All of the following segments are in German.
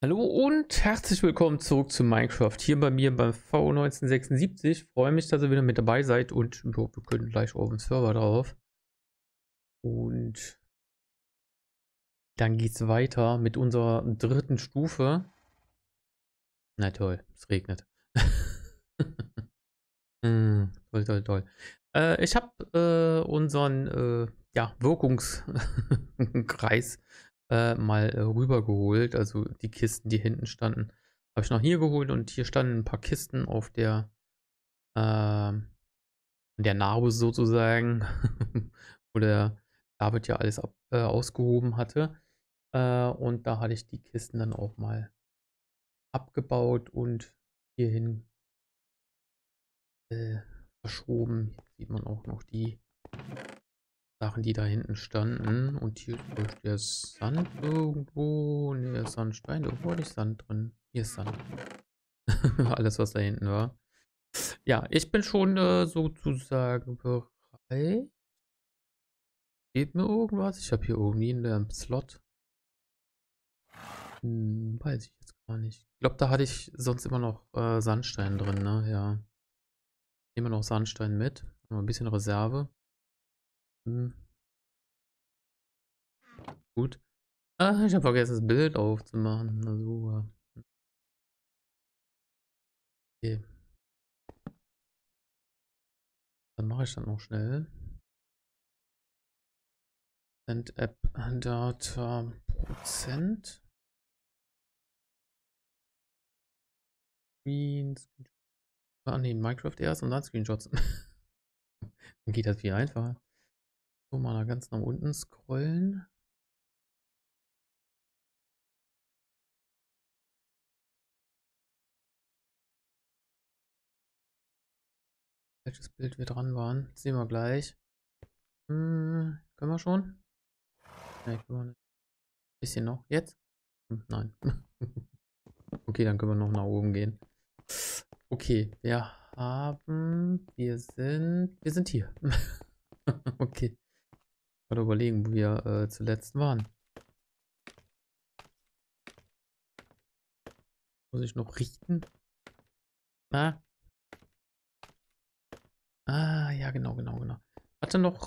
Hallo und herzlich willkommen zurück zu Minecraft, hier bei mir beim V1976. Freue mich, dass ihr wieder mit dabei seid und wir können gleich auf dem Server drauf. Und dann geht's weiter mit unserer dritten Stufe. Na toll, es regnet. Toll, toll, toll. Ich habe unseren ja, Wirkungskreis mal rübergeholt, also die Kisten, die hinten standen, habe ich noch hier geholt und hier standen ein paar Kisten auf der Narbe sozusagen, wo der David ja alles ausgehoben hatte, und da hatte ich die Kisten dann auch mal abgebaut und hierhin verschoben. Hier sieht man auch noch die Sachen, die da hinten standen. Und hier ist der Sand irgendwo. Ne, der Sandstein. Irgendwo hatte ich Sand drin. Hier ist Sand. Alles, was da hinten war. Ja, ich bin schon sozusagen bereit. Geht mir irgendwas? Ich habe hier irgendwie in dem Slot. Weiß ich jetzt gar nicht. Ich glaube, da hatte ich sonst immer noch Sandstein drin, ne? Ja. Nehmen wir noch Sandstein mit. Noch ein bisschen Reserve. Gut. Ich habe vergessen, das Bild aufzumachen. Na super. Okay. Dann mache ich das noch schnell. Send App Data %. Screenshots. Ah ne, Minecraft erst und dann Screenshots. Dann geht das viel einfacher. So, mal da ganz nach unten scrollen. Welches Bild wir dran waren, das sehen wir gleich. Können wir schon? Nein, können wir nicht. Bisschen noch. Jetzt? Nein. Okay, dann können wir noch nach oben gehen. Okay, wir sind hier. Okay. Mal überlegen, wo wir zuletzt waren. Muss ich noch richten? Na? Ah, ja, genau, genau, genau. Hatte noch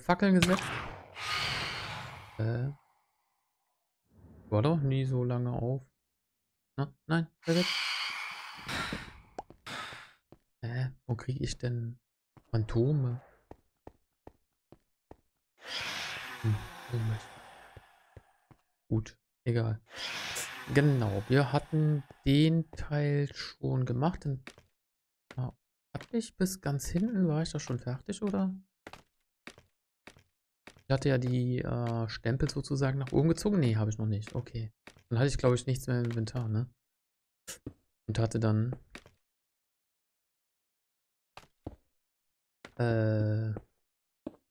Fackeln gesetzt. War doch nie so lange auf. Na, nein, wo kriege ich denn Phantome? Gut, egal. Genau, wir hatten den Teil schon gemacht. Hatte ich bis ganz hinten, war ich da schon fertig, oder? Ich hatte ja die Stempel sozusagen nach oben gezogen. Nee, habe ich noch nicht. Okay. Dann hatte ich, glaube ich, nichts mehr im Inventar, ne? Und hatte dann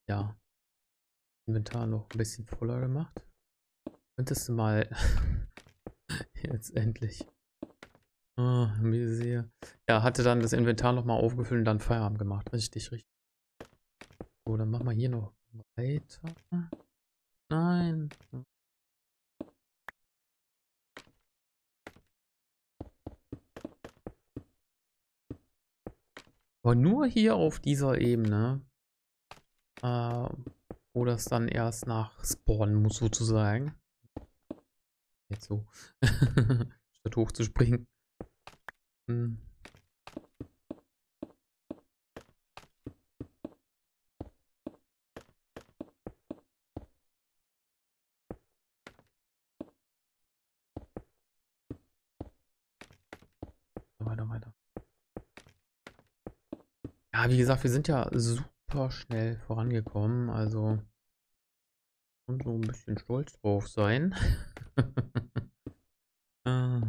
ja, Inventar noch ein bisschen voller gemacht. Könntest du mal jetzt endlich. Ah, wie sehe. Ja, hatte dann das Inventar nochmal aufgefüllt und dann Feierabend gemacht. Richtig, richtig. So, dann machen wir hier noch weiter. Nein. Aber nur hier auf dieser Ebene, wo das dann erst nach spawnen muss, sozusagen. Jetzt so. Statt hochzuspringen. Wie gesagt, wir sind ja super schnell vorangekommen, also und so ein bisschen stolz drauf sein. Warte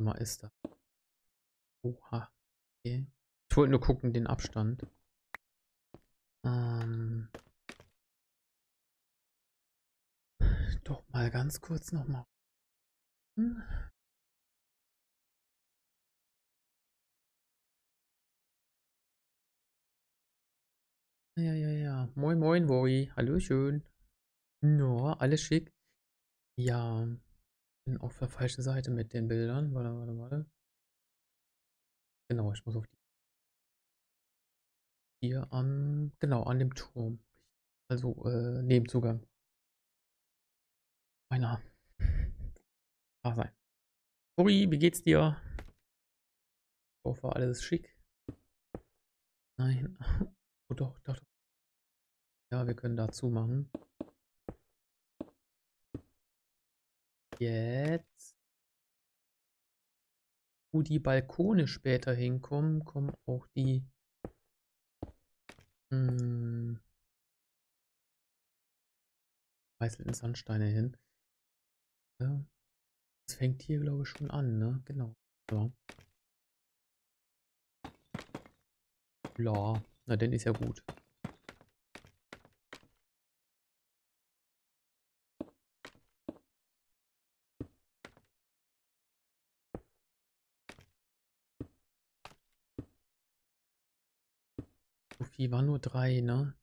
mal, ist da. Oha. Okay. Ich wollte nur gucken, den Abstand. Doch mal ganz kurz nochmal. Ja. Moin, moin, Wori. Hallöchen. No, alles schick. Ja. Bin auf der falschen Seite mit den Bildern. Warte. Genau, ich muss auf die. Hier am. Genau, an dem Turm. Also, Nebenzugang. Meiner. Ach sein. Wori, wie geht's dir? Ich hoffe, alles ist schick. Nein. Oh, doch. Ja, wir können dazu machen. Jetzt. Wo die Balkone später hinkommen, kommen auch die. Weißelten Sandsteine hin. Ja. Das fängt hier, glaube ich, schon an, ne? Genau. Ja. Ja, na dann ist ja gut. Sophie war nur 3, ne?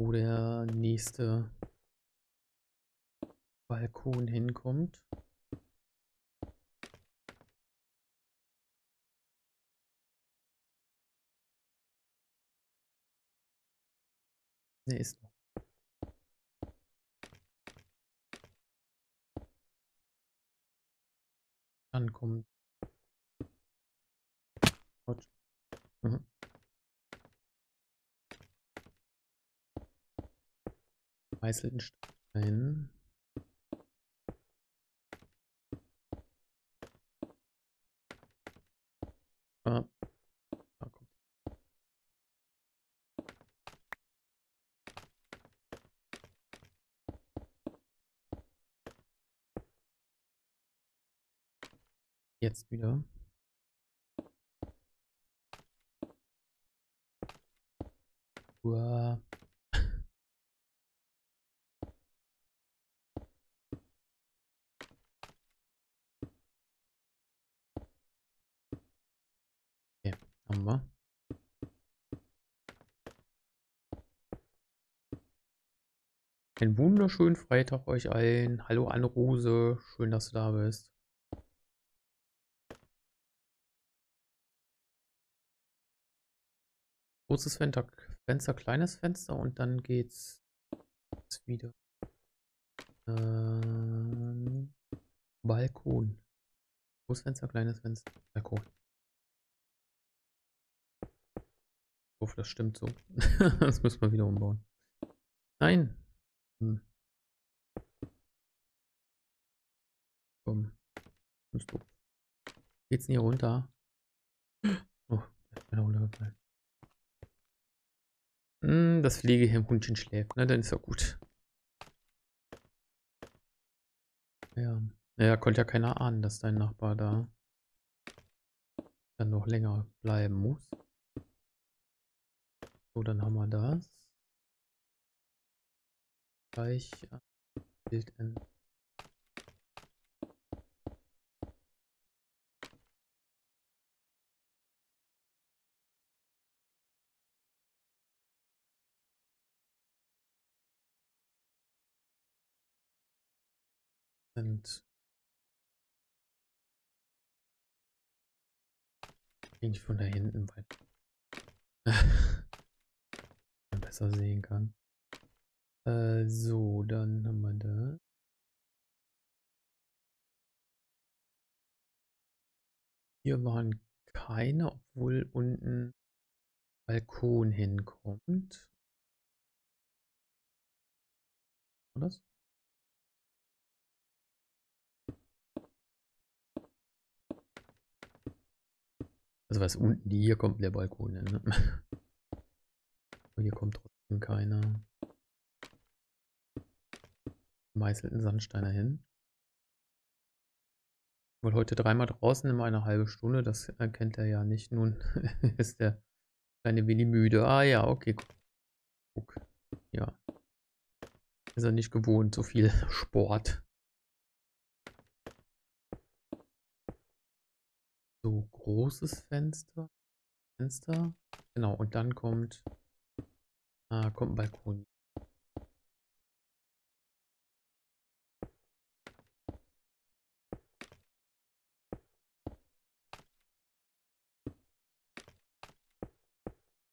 Wo der nächste Balkon hinkommt. Ne, ist noch. Dann kommt. Weißelten Stein. Ah. Da kommt. Jetzt wieder. Uah. Haben wir. Einen wunderschönen Freitag euch allen. Hallo Anrose, schön, dass du da bist. Großes Fenster, kleines Fenster und dann geht's wieder. Balkon. Großes Fenster, kleines Fenster, Balkon. Ich hoffe, das stimmt so. Das müssen wir wieder umbauen. Nein. Komm. Geht's denn hier runter? Oh, der ist mir da runtergefallen. Das Pflegehundchen schläft. Na, dann ist ja gut. Ja. Naja, konnte ja keiner ahnen, dass dein Nachbar da dann noch länger bleiben muss. So, dann haben wir das. Gleich Bild ändern. Und eigentlich von da hinten weiter. Besser sehen kann. So, dann haben wir da. Hier waren keine, obwohl unten Balkon hinkommt. Oder? Also was unten, hier kommt der Balkon hin. Ne? Hier kommt trotzdem keine gemeißelten Sandsteine hin. Ich wollte heute dreimal draußen, immer eine halbe Stunde. Das erkennt er ja nicht. Nun ist der Kleine Willi müde. Ah ja, okay. Guck. Ja. Ist er nicht gewohnt, so viel Sport. So, großes Fenster. Fenster. Genau, und dann kommt... Ah, kommt ein Balkon.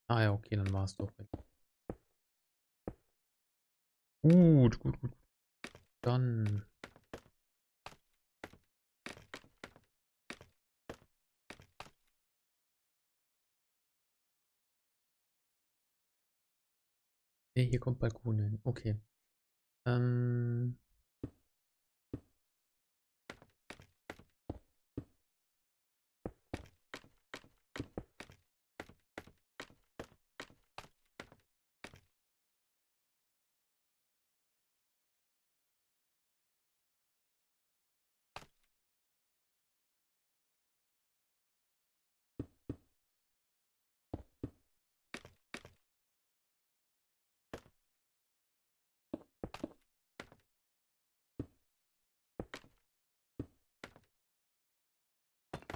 Ah ja, okay, dann war es doch weg. Gut, gut, gut. Dann... Ne, hier kommt Balkon hin. Okay.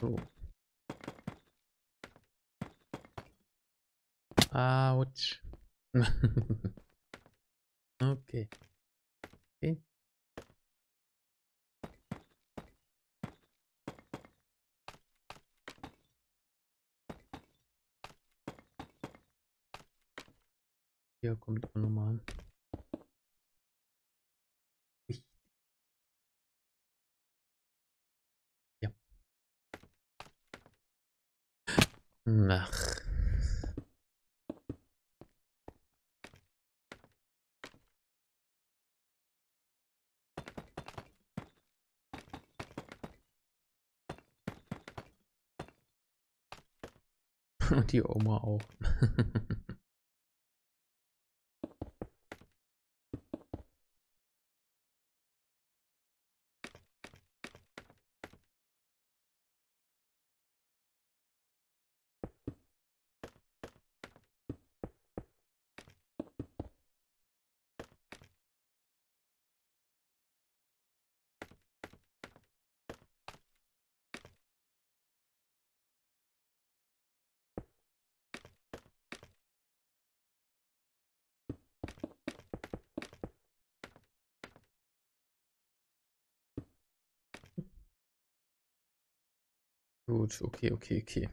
So. Autsch. Okay. Okay. Hier kommt auch nochmal. Ach. Und die Oma auch. Gut, okay.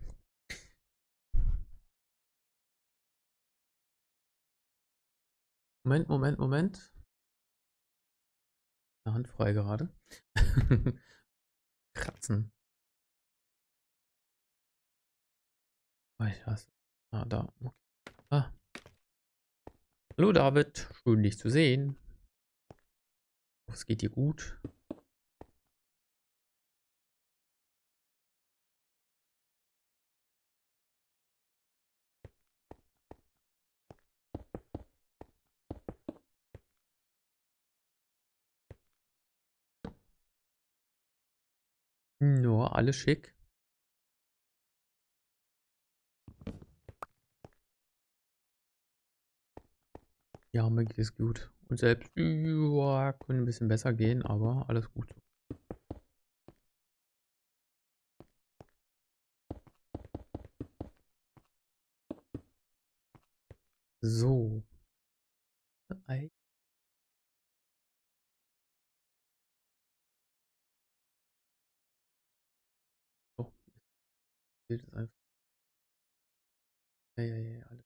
Moment. Eine Hand frei gerade. Kratzen. Ah, da. Okay. Ah. Hallo David, schön dich zu sehen. Es geht dir gut. Nur alles schick. Ja, mir geht es gut. Und selbst ja, können ein bisschen besser gehen, aber alles gut. So. Bild ist einfach. Ja, alles.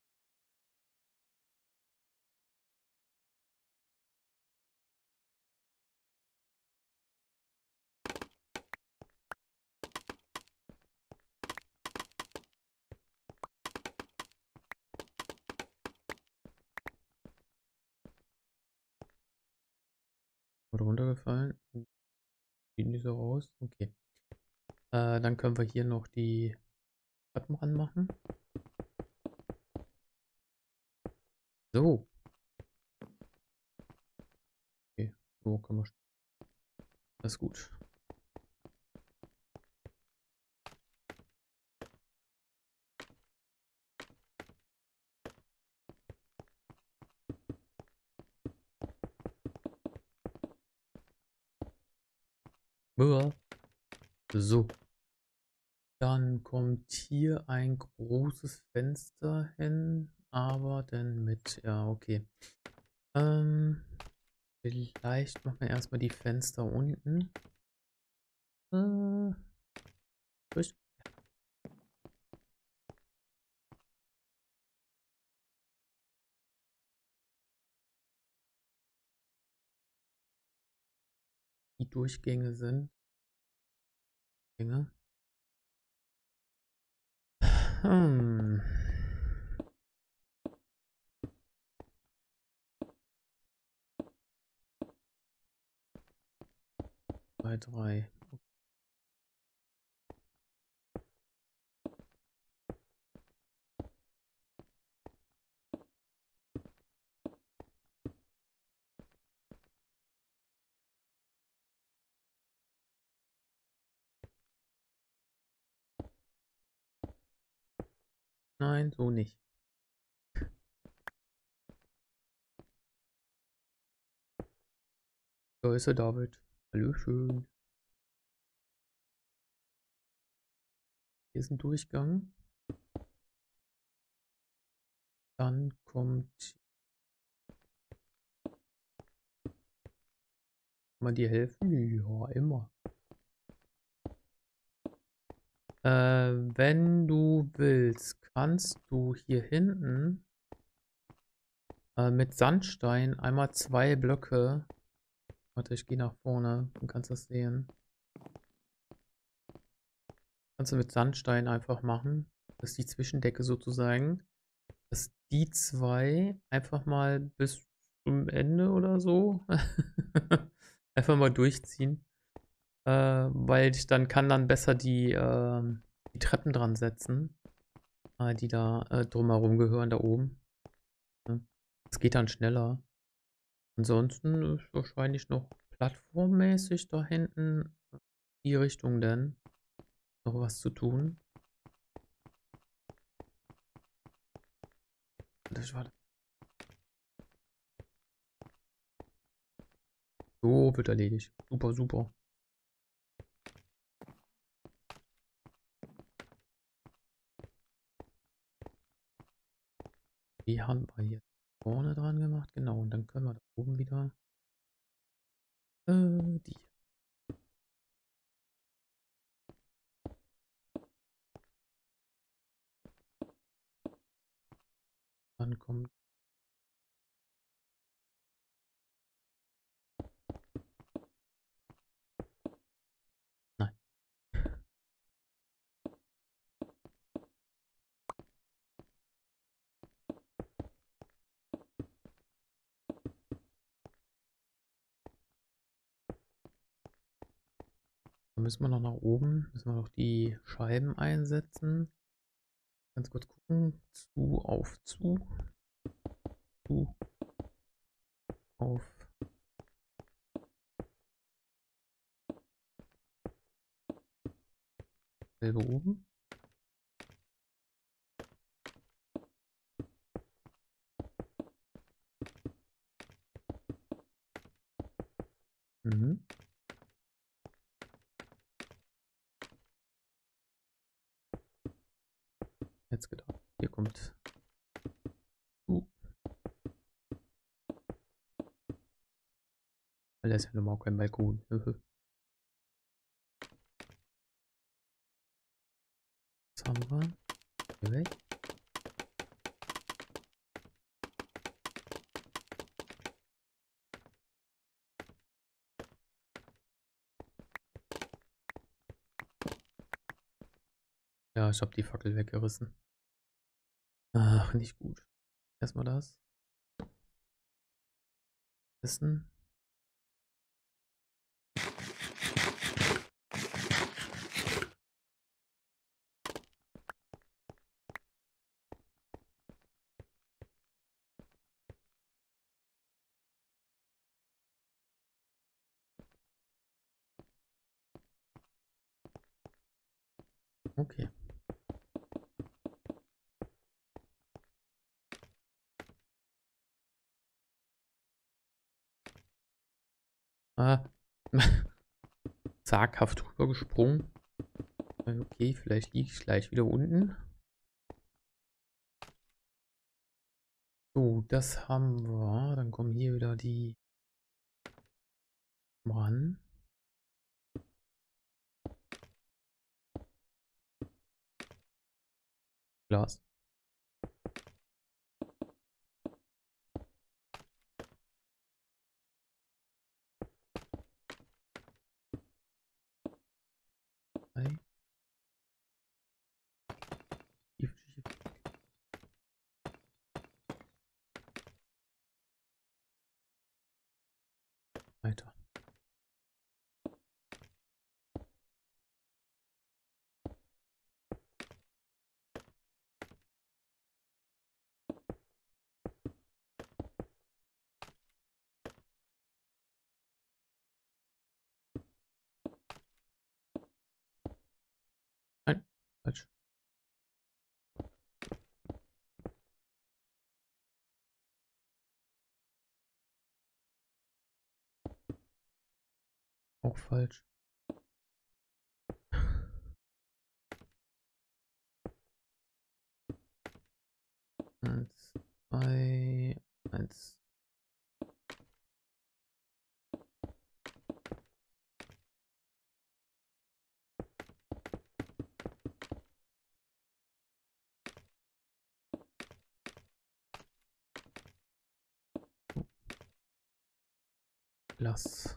Wurde runtergefallen. Sieht nicht so raus. Okay. Dann können wir hier noch die Treppen anmachen. So. Okay, so kann man. Das ist gut. So. Dann kommt hier ein großes Fenster hin, aber dann mit, ja, okay. Vielleicht machen wir erstmal die Fenster unten. Durch. Die Durchgänge sind. Bei 3. Nein, so nicht. Da ist er, David. Hallöchen. Hier ist ein Durchgang. Dann kommt mal dir helfen. Ja, immer. Wenn du willst, kannst du hier hinten mit Sandstein einmal 2 Blöcke. Warte, ich gehe nach vorne und kannst das sehen. Kannst du mit Sandstein einfach machen. Das ist die Zwischendecke sozusagen. Dass die 2 einfach mal bis zum Ende oder so einfach mal durchziehen. Weil ich dann besser die Treppen dran setzen, die da drumherum gehören, da oben. Das geht dann schneller. Ansonsten ist wahrscheinlich noch plattformmäßig da hinten die Richtung dann noch was zu tun. Das war so, wird erledigt. Super, super. Die haben wir hier vorne dran gemacht, genau, und dann können wir da oben wieder die. Dann kommt müssen wir noch nach oben, müssen wir noch die Scheiben einsetzen. Ganz kurz gucken. Zu, auf, zu. Zu, auf. Selbe oben. Mhm. Gedacht. Hier kommt weil das ist ja normal kein Balkon. Was haben wir? Hier weg. Ja, ich habe die Fackel weggerissen. Ach, nicht gut. Erstmal das. Essen. Okay. Das zaghaft rübergesprungen. Okay, vielleicht liege ich gleich wieder unten. So, das haben wir. Dann kommen hier wieder die ran. Glas. Weiter. Nein, falsch. Auch falsch. Eins, zwei, eins. Lass.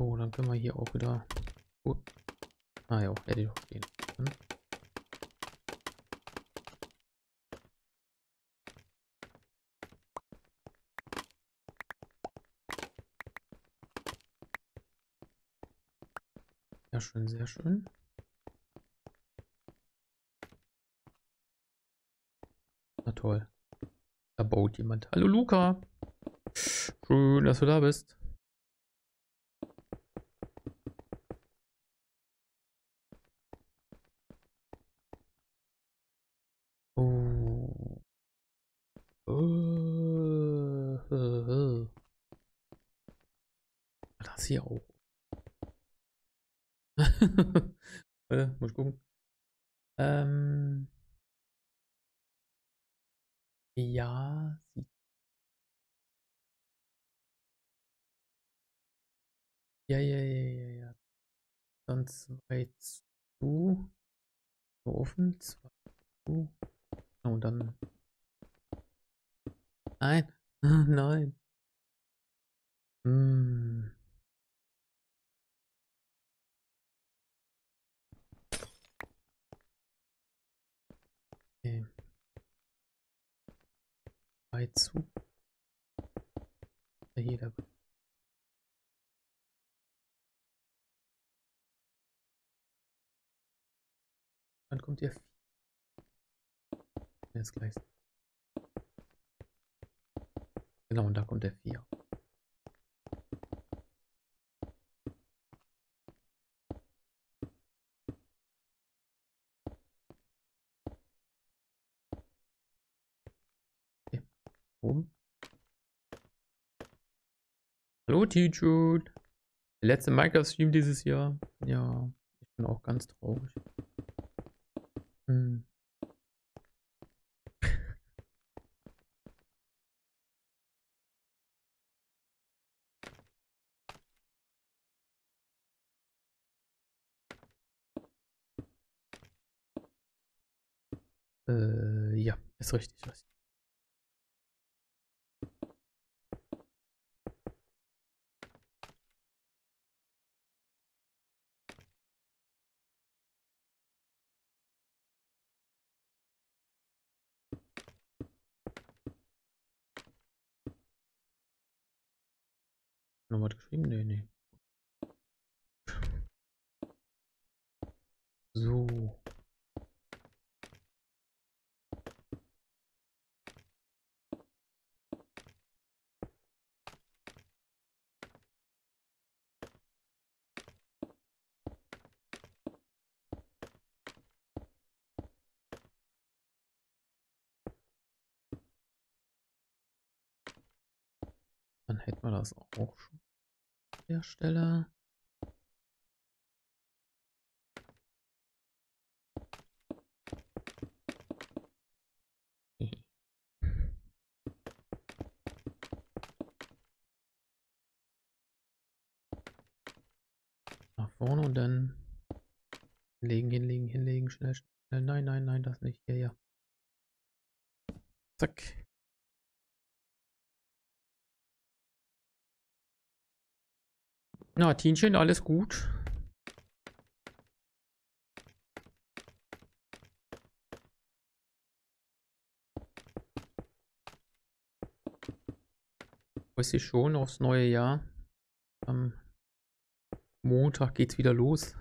So, dann können wir hier auch wieder. Ja, hätte ich doch gehen können. Ja, schön, sehr schön. Na toll. Da baut jemand. Hallo Luca! Schön, dass du da bist. Hier auch. Muss gucken. Ja, ja. Dann 2 zu. So offen. 2 zu. Und dann. Nein. Nein. Mm. Zu jeder dann kommt ihr jetzt gleich genau und da kommt der 4. Hallo Teacher. Der letzte Minecraft-Stream dieses Jahr. Ja, ich bin auch ganz traurig. Hm. Ja, ist richtig, was. Noch was geschrieben? Nee, nee. So. Dann hätten wir das auch schon an der Stelle. Nach vorne und dann hinlegen, schnell. Nein, das nicht. Ja. Zack. Na, Tienchen, alles gut. Weiß ich schon aufs neue Jahr. Am Montag geht's wieder los.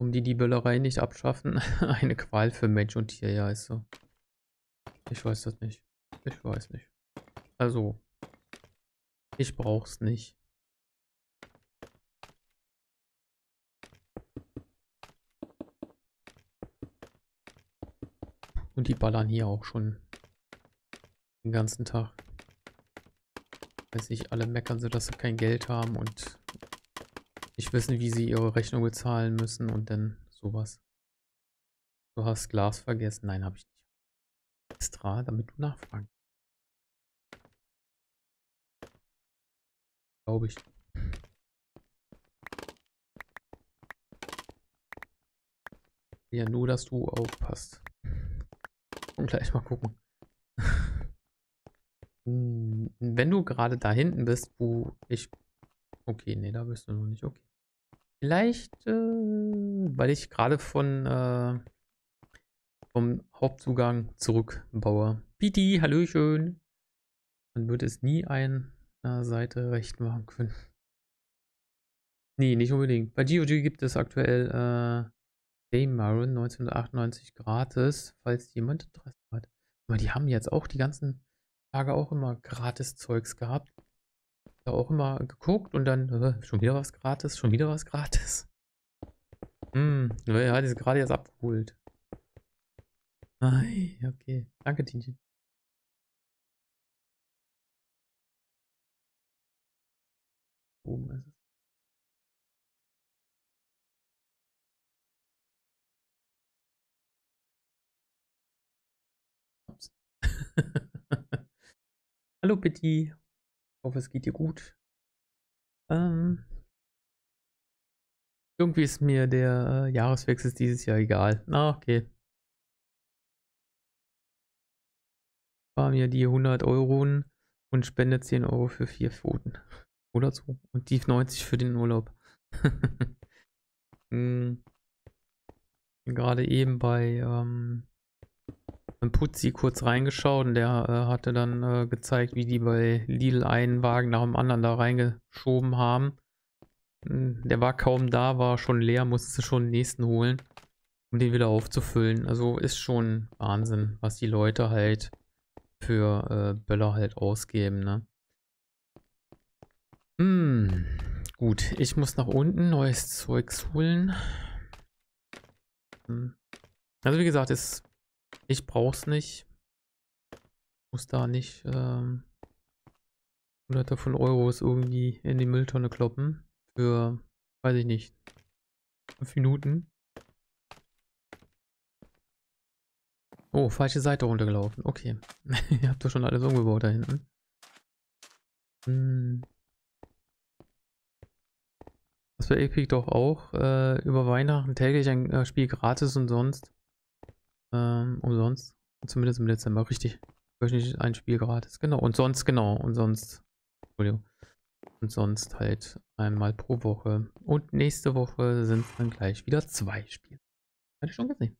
Um die Böllerei nicht abschaffen. Eine Qual für Mensch und Tier, ja, ist so. Ich weiß das nicht. Ich weiß nicht. Also, ich brauch's nicht. Und die ballern hier auch schon den ganzen Tag. Weiß nicht, alle meckern so, dass sie kein Geld haben und nicht wissen, wie sie ihre Rechnung bezahlen müssen und dann sowas. Du hast Glas vergessen. Nein, habe ich nicht. Extra, damit du nachfragen. Glaube ich. Ja, nur, dass du aufpasst. Und gleich mal gucken. Wenn du gerade da hinten bist, wo ich... Okay, nee, da bist du noch nicht. Okay. Vielleicht, weil ich gerade vom Hauptzugang zurückbaue. Piti, hallöchen. Man würde es nie ein... Seite recht machen können. Nee, nicht unbedingt. Bei GOG gibt es aktuell Daymaron 1998 gratis, falls jemand Interesse hat. Aber die haben jetzt auch die ganzen Tage auch immer gratis Zeugs gehabt. Da auch immer geguckt und dann schon wieder was gratis. Ja, die ist gerade jetzt abgeholt. Okay. Danke, Tintin. Oben ist es. Ups. Hallo Petit. Ich hoffe, es geht dir gut. Irgendwie ist mir der Jahreswechsel dieses Jahr egal. Okay. War mir die 100 Euro und spende 10 Euro für 4 Pfoten. Oder so. Und die 90 für den Urlaub. Gerade eben bei einem Putzi kurz reingeschaut und der hatte dann gezeigt, wie die bei Lidl einen Wagen nach dem anderen da reingeschoben haben. Der war kaum da, war schon leer, musste schon den nächsten holen, um den wieder aufzufüllen. Also ist schon Wahnsinn, was die Leute halt für Böller halt ausgeben, ne? Gut, ich muss nach unten neues Zeug holen. Also wie gesagt, ich brauch's nicht. Muss da nicht hunderte von Euros irgendwie in die Mülltonne kloppen. Für, weiß ich nicht, 5 Minuten. Oh, falsche Seite runtergelaufen. Okay. Ihr habt doch schon alles umgebaut da hinten. Das war Epic doch auch über Weihnachten täglich ein Spiel gratis und sonst umsonst, zumindest im Dezember, richtig, wöchentlich ein Spiel gratis, genau und sonst Entschuldigung, und sonst halt einmal pro Woche und nächste Woche sind es dann gleich wieder 2 Spiele. Hatte ich schon gesehen.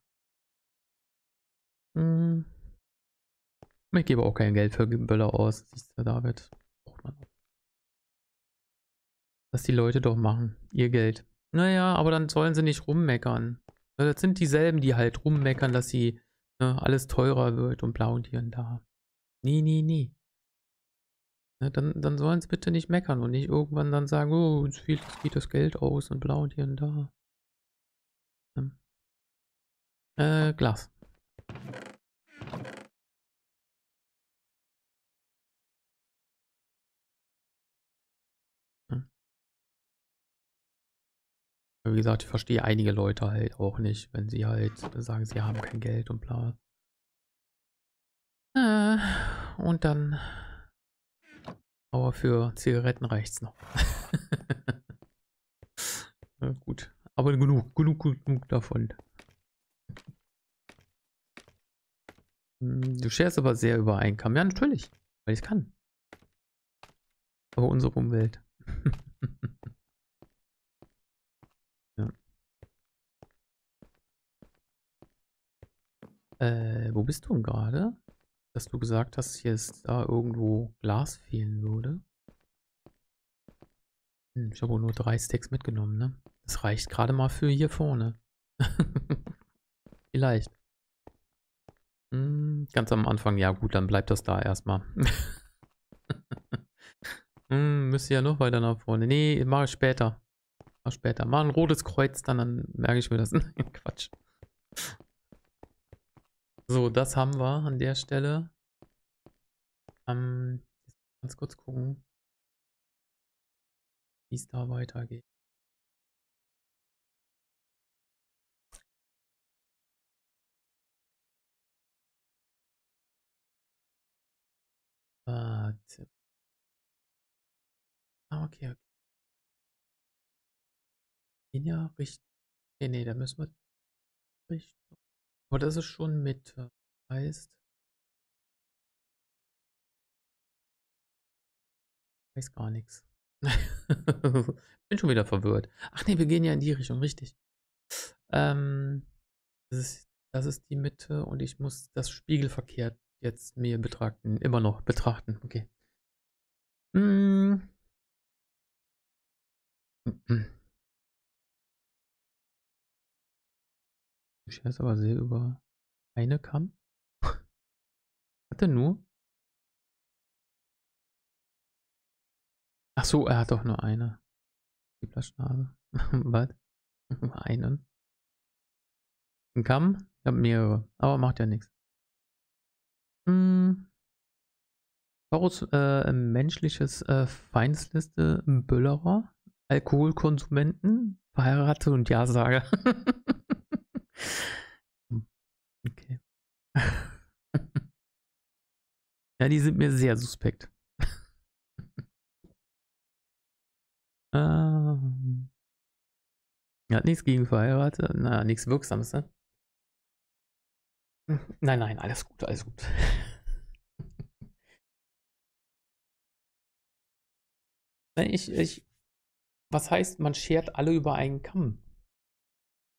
Ich gebe auch kein Geld für Böller aus, siehst du, David, braucht man auch. Dass die Leute doch machen, ihr Geld. Naja, aber dann sollen sie nicht rummeckern. Das sind dieselben, die halt rummeckern, dass sie alles teurer wird und blau und hier und da. Nee. Na, dann sollen sie bitte nicht meckern und nicht irgendwann dann sagen, oh, uns fehlt das Geld aus und blau und hier und da. Glas. Wie gesagt, ich verstehe einige Leute halt auch nicht, wenn sie halt sagen, sie haben kein Geld und bla. Und dann... Aber für Zigaretten reicht's noch. Na gut. Aber genug davon. Du scherst aber sehr über Einkommen. Ja, natürlich. Weil ich kann. Aber unsere Umwelt. Ja. Wo bist du denn gerade? Dass du gesagt hast, hier ist da irgendwo Glas fehlen würde. Ich habe wohl nur 3 Stacks mitgenommen, ne? Das reicht gerade mal für hier vorne. Vielleicht. Ganz am Anfang, ja gut, dann bleibt das da erstmal. Müsste ja noch weiter nach vorne. Nee, mache ich später. Mach später. Mach ein rotes Kreuz, dann merke ich mir das. Quatsch. So, das haben wir an der Stelle. Ganz kurz gucken, wie es da weitergeht. Warte. Ah, okay. Gehen ja richtig. Okay, nee, da müssen wir richtig. Aber das ist schon mit, heißt... Weiß gar nichts. Bin schon wieder verwirrt. Ach nee, wir gehen ja in die Richtung, richtig. Das ist die Mitte und ich muss das spiegelverkehrt jetzt mir betrachten. Immer noch betrachten, okay. Ich weiß aber sehr über eine Kamm. Hat er nur? Ach so, er hat doch nur eine. Die Blaschnase. Was? Einen? Ein Kamm? Ich habe mehrere. Aber macht ja nichts. Taurus, menschliches Feindesliste, Böllerer, Alkoholkonsumenten, Verheiratete und Ja-Sager. Okay. Ja, die sind mir sehr suspekt. Ja, nichts gegen verheiratet. Na, nichts Wirksames, ne? Nein, nein, alles gut, alles gut. Was heißt, man schert alle über einen Kamm?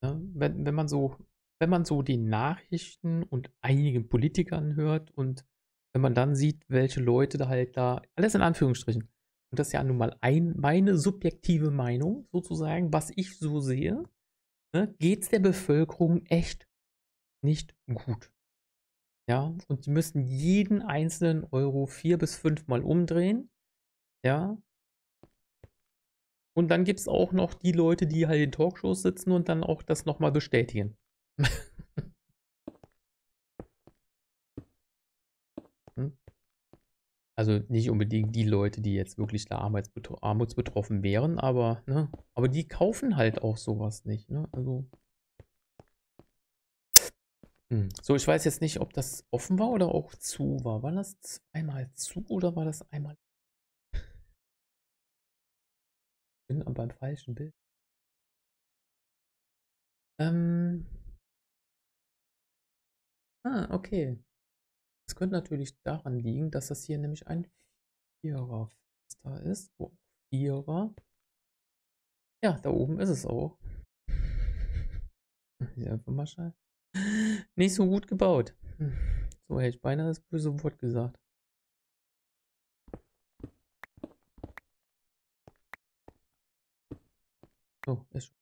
Wenn man so die Nachrichten und einigen Politikern hört und wenn man dann sieht, welche Leute da halt da, alles in Anführungsstrichen, und das ist ja nun mal meine subjektive Meinung sozusagen, was ich so sehe, ne, geht es der Bevölkerung echt nicht gut. Ja, und sie müssen jeden einzelnen Euro 4 bis 5 Mal umdrehen. Ja. Und dann gibt es auch noch die Leute, die halt in Talkshows sitzen und dann auch das nochmal bestätigen. Also nicht unbedingt die Leute, die jetzt wirklich da armutsbetroffen wären, aber, ne, aber die kaufen halt auch sowas nicht. Ne? Also. So, ich weiß jetzt nicht, ob das offen war oder auch zu war. War das zweimal zu oder war das einmal? Bin aber beim falschen Bild. Okay. Es könnte natürlich daran liegen, dass das hier nämlich ein Viererfenster ist. Oh, Vierer. Ja, da oben ist es auch. Ja, mal scheiße. Nicht so gut gebaut. So hätte ich beinahe das böse Wort gesagt. Oh, ist schon.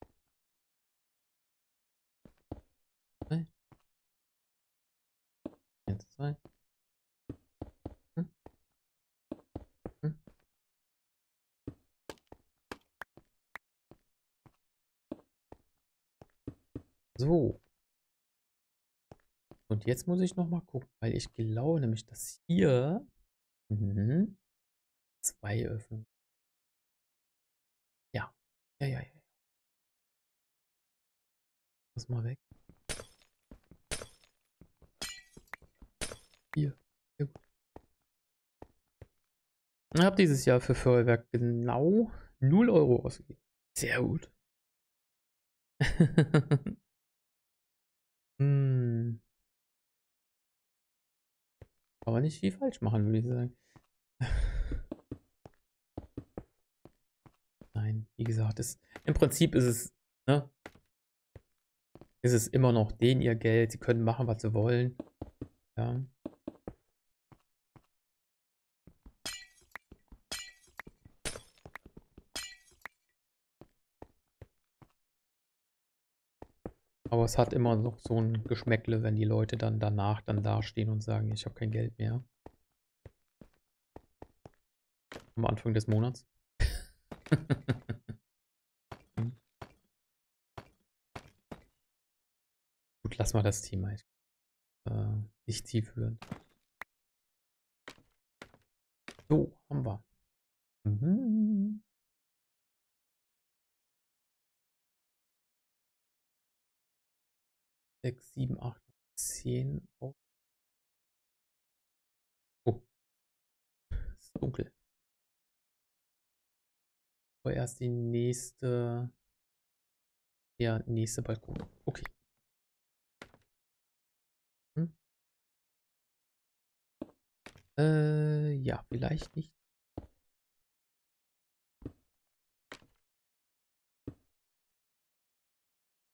Zwei. Jetzt zwei. So. Und jetzt muss ich nochmal gucken, weil ich glaube nämlich, dass hier 2 öffnen. Ja. Ja, ja, ja. das mal weg. Hier. Sehr gut. Ich habe dieses Jahr für Feuerwerk genau 0 Euro ausgegeben. Sehr gut. Hm. Aber nicht viel falsch machen, würde ich sagen. Nein, wie gesagt, im Prinzip ist es, ne, ist es immer noch denen ihr Geld. Sie können machen, was sie wollen. Ja. Aber es hat immer noch so ein Geschmäckle, wenn die Leute dann danach dann dastehen und sagen, ich habe kein Geld mehr. Am Anfang des Monats. Gut, lass mal das Thema nicht tief führen. So, haben wir. Mhm. Sechs, sieben, acht, 10. Oh. Oh. Es ist dunkel. Erst die nächste, ja, nächste Balkon. Okay. Hm. Ja, vielleicht nicht.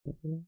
Oh.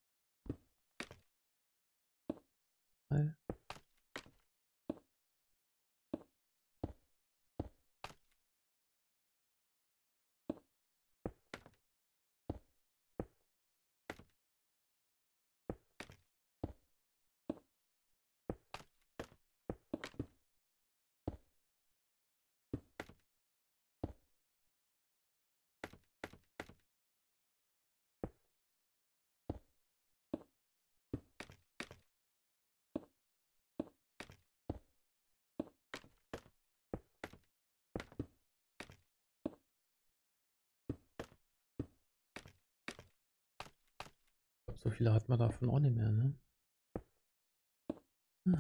So viele hat man davon auch nicht mehr, ne?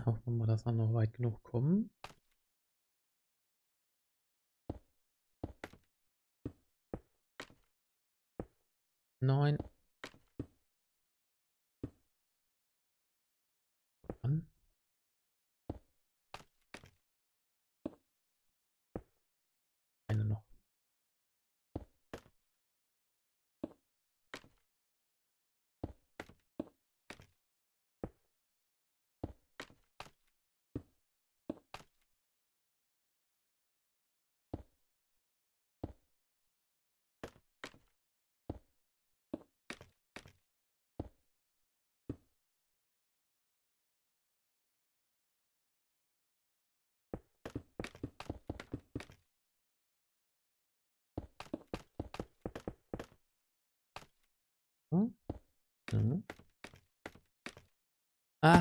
Hoffen wir, dass wir noch weit genug kommen. Nein. An. Eine noch. Mhm. Ah,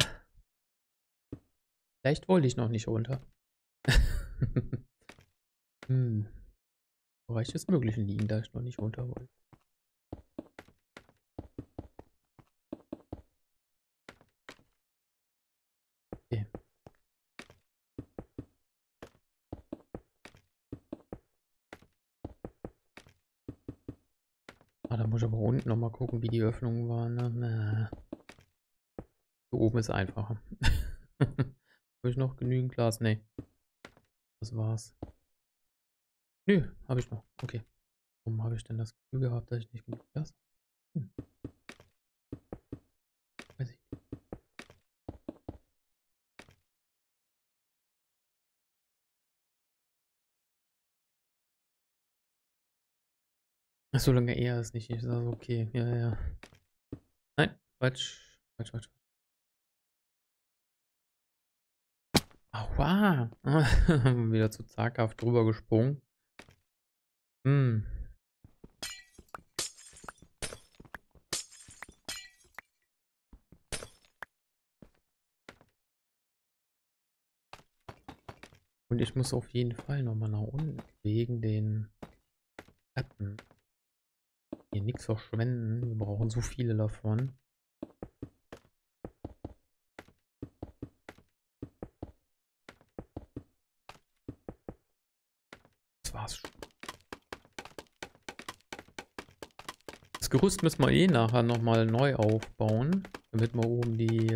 vielleicht wollte ich noch nicht runter. Hm. Bereich des Möglichen liegen, da ich noch nicht runter wollte. Okay. Ah, da muss ich aber unten nochmal gucken, wie die Öffnungen waren. Na. Hier oben ist einfacher. Habe ich noch genügend Glas? Nee. Das war's. Nö, habe ich noch. Okay. Warum habe ich denn das Gefühl gehabt, dass ich nicht genügend Glas habe? Hm. Weiß ich nicht. Solange er es nicht, ich sage okay, ja, ja. Nein, falsch, falsch, falsch. Aua! Wieder zu zaghaft drüber gesprungen. Hm. Und ich muss auf jeden Fall nochmal nach unten wegen den Treppen. Hier nichts verschwenden, wir brauchen so viele davon. Das war's schon. Das Gerüst müssen wir eh nachher nochmal neu aufbauen, damit wir oben die...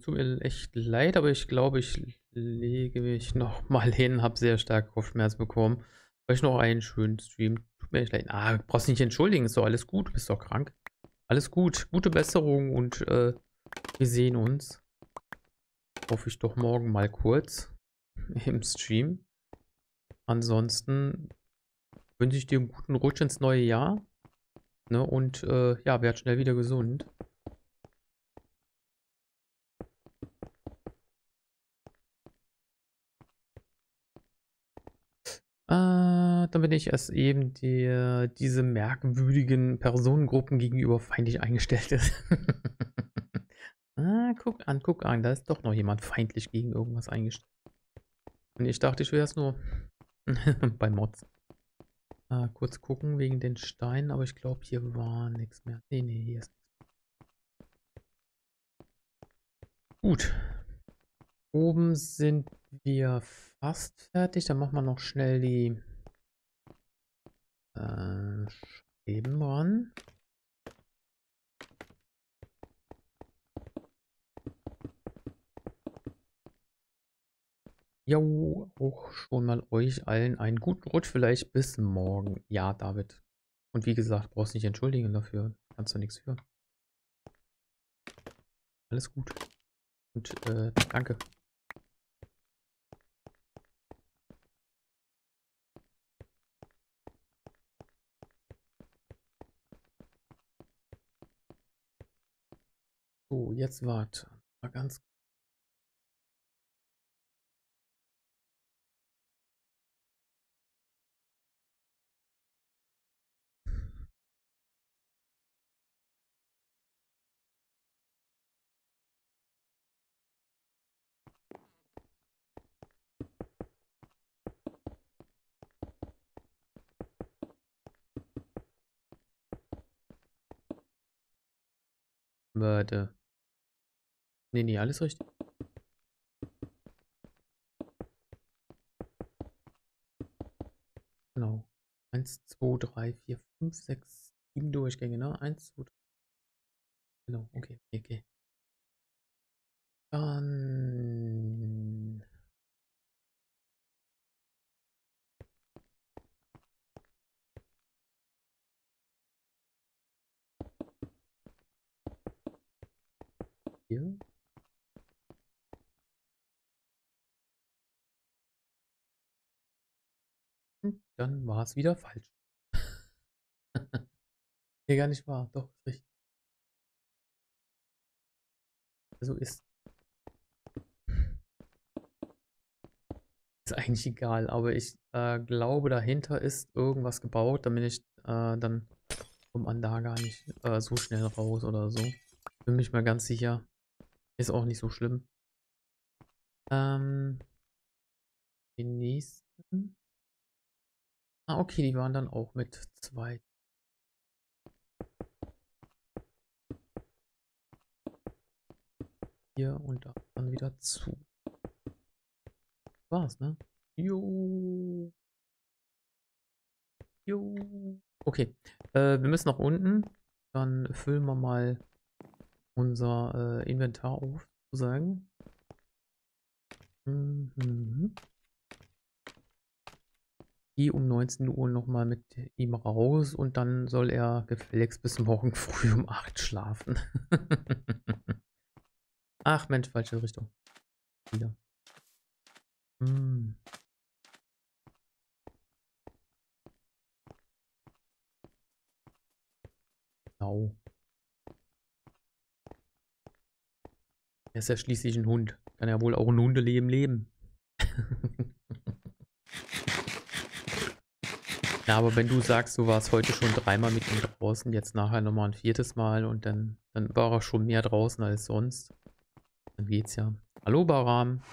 Tut mir echt leid, aber ich glaube, ich lege mich nochmal hin, habe sehr starke Kopfschmerzen bekommen. Weil ich noch einen schönen Stream. Tut mir echt leid. Ah, du brauchst dich nicht entschuldigen, ist doch alles gut, du bist doch krank. Alles gut, gute Besserung und wir sehen uns. Hoffe ich doch morgen mal kurz im Stream. Ansonsten wünsche ich dir einen guten Rutsch ins neue Jahr. Ne? Und ja, werd schnell wieder gesund. Damit ich erst eben diese merkwürdigen Personengruppen gegenüber feindlich eingestellt ist. Ah, guck an, da ist doch noch jemand feindlich gegen irgendwas eingestellt. Und ich dachte, ich wäre es nur bei Mods. Ah, kurz gucken wegen den Steinen, aber ich glaube, hier war nichts mehr. Nee, hier ist nichts. Gut. Oben sind wir fast fertig. Dann machen wir noch schnell die Scheiben ran. Ja, auch schon mal euch allen einen guten Rutsch, vielleicht bis morgen. Ja, David. Und wie gesagt, brauchst nicht entschuldigen dafür. Kannst du nichts für. Alles gut. Und danke. So, jetzt warte. War ganz gut. Warte. Nee, alles richtig. Genau. 1, 2, 3, 4, 5, 6, 7 Durchgänge, ne? 1, 2, 3. Genau, okay. Dann... Hier. Dann war es wieder falsch. Nee, gar nicht wahr. Doch, ist richtig. Also ist eigentlich egal, aber ich glaube, dahinter ist irgendwas gebaut, damit ich dann um an da gar nicht so schnell raus oder so. Bin mich mal ganz sicher. Ist auch nicht so schlimm. Den nächsten. Ah, okay, die waren dann auch mit 2. Hier und da dann wieder zu. War's, ne? Jo. Okay, wir müssen nach unten. Dann füllen wir mal unser Inventar auf, sozusagen. Geh um 19 Uhr nochmal mit ihm raus und dann soll er gefälligst bis morgen früh um 8 schlafen. Ach Mensch, falsche Richtung. Wieder. Genau. Er ist ja schließlich ein Hund. Kann ja wohl auch ein Hundeleben leben. Ja, aber wenn du sagst, du warst heute schon dreimal mit ihm draußen, jetzt nachher nochmal ein viertes Mal und dann war er schon mehr draußen als sonst. Dann geht's ja. Hallo Baram.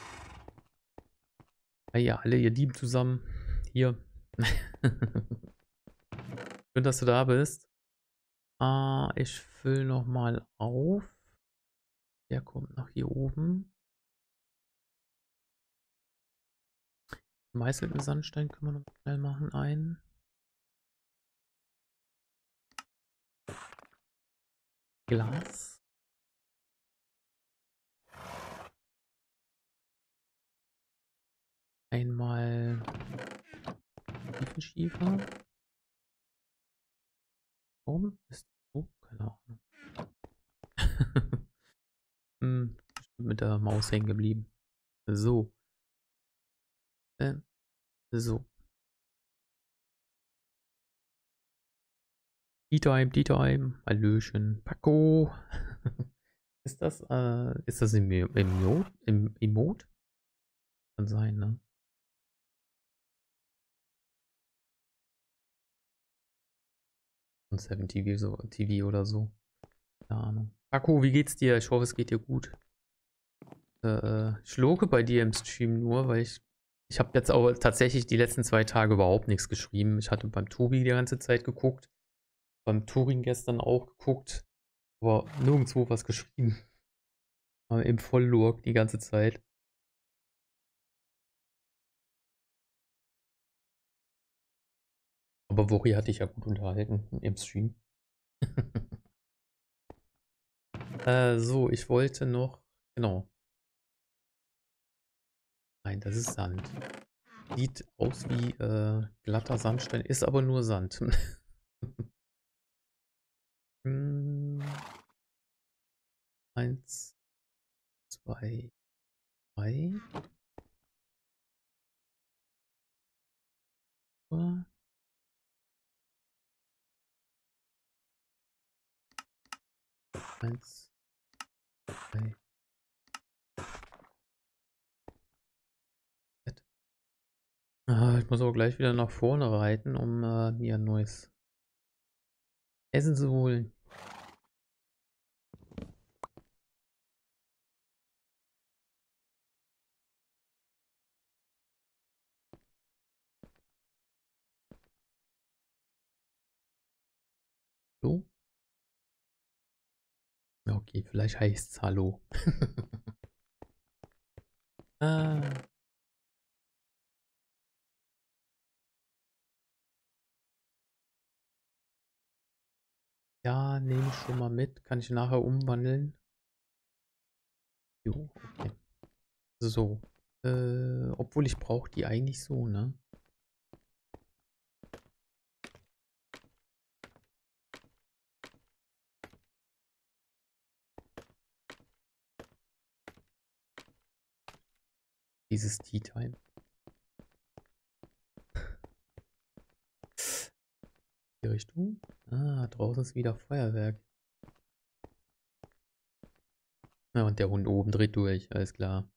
Ja, alle ihr Lieben zusammen. Hier. Schön, dass du da bist. Ah, ich fülle nochmal auf. Der kommt nach hier oben. Gemeißelten Sandstein können wir noch schnell machen. Ein. Glas. Einmal Tiefenschiefer. Warum ist du? Keine Ahnung. Mit der Maus hängen geblieben. So. So. Die Time. Hallöchen. Paco. Ist das im Emote? Kann sein, ne? Und 7TV so, TV oder so. Keine Ahnung. Paco, wie geht's dir? Ich hoffe, es geht dir gut. Ich schlucke bei dir im Stream nur, weil ich habe jetzt auch tatsächlich die letzten 2 Tage überhaupt nichts geschrieben. Ich hatte beim Tobi die ganze Zeit geguckt. Beim Turing gestern auch geguckt. Aber nirgendwo was geschrieben. Aber im Volllurk die ganze Zeit. Aber Wori hatte ich ja gut unterhalten im Stream. So, ich wollte noch... Genau. Nein, das ist Sand. Sieht aus wie glatter Sandstein, ist aber nur Sand. Eins, zwei, drei. Eins, zwei. Ich muss auch gleich wieder nach vorne reiten, um mir ein neues Essen zu holen. So. Okay, vielleicht heißt es Hallo. Ja, nehme ich schon mal mit. Kann ich nachher umwandeln. Jo, okay. So. Obwohl ich brauche die eigentlich so, ne? Dieses Tea Time. Die Richtung. Ah, draußen ist wieder Feuerwerk. Ja, und der Hund oben dreht durch, alles klar.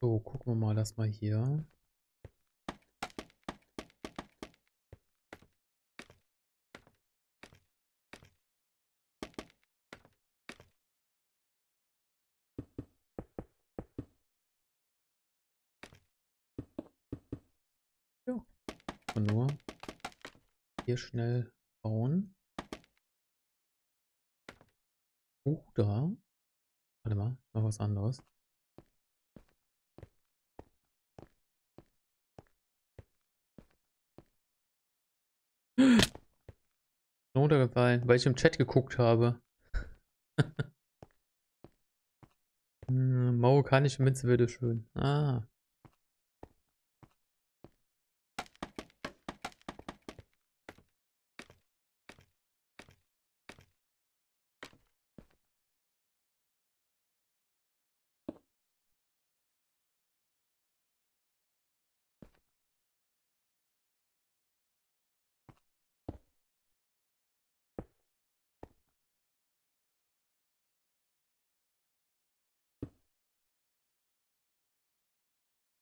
So, gucken wir mal das mal hier. Nur hier schnell bauen. Da. Warte mal, ich mache was anderes. Runtergefallen, weil ich im Chat geguckt habe. Marokkanische Münze würde schön. Ah.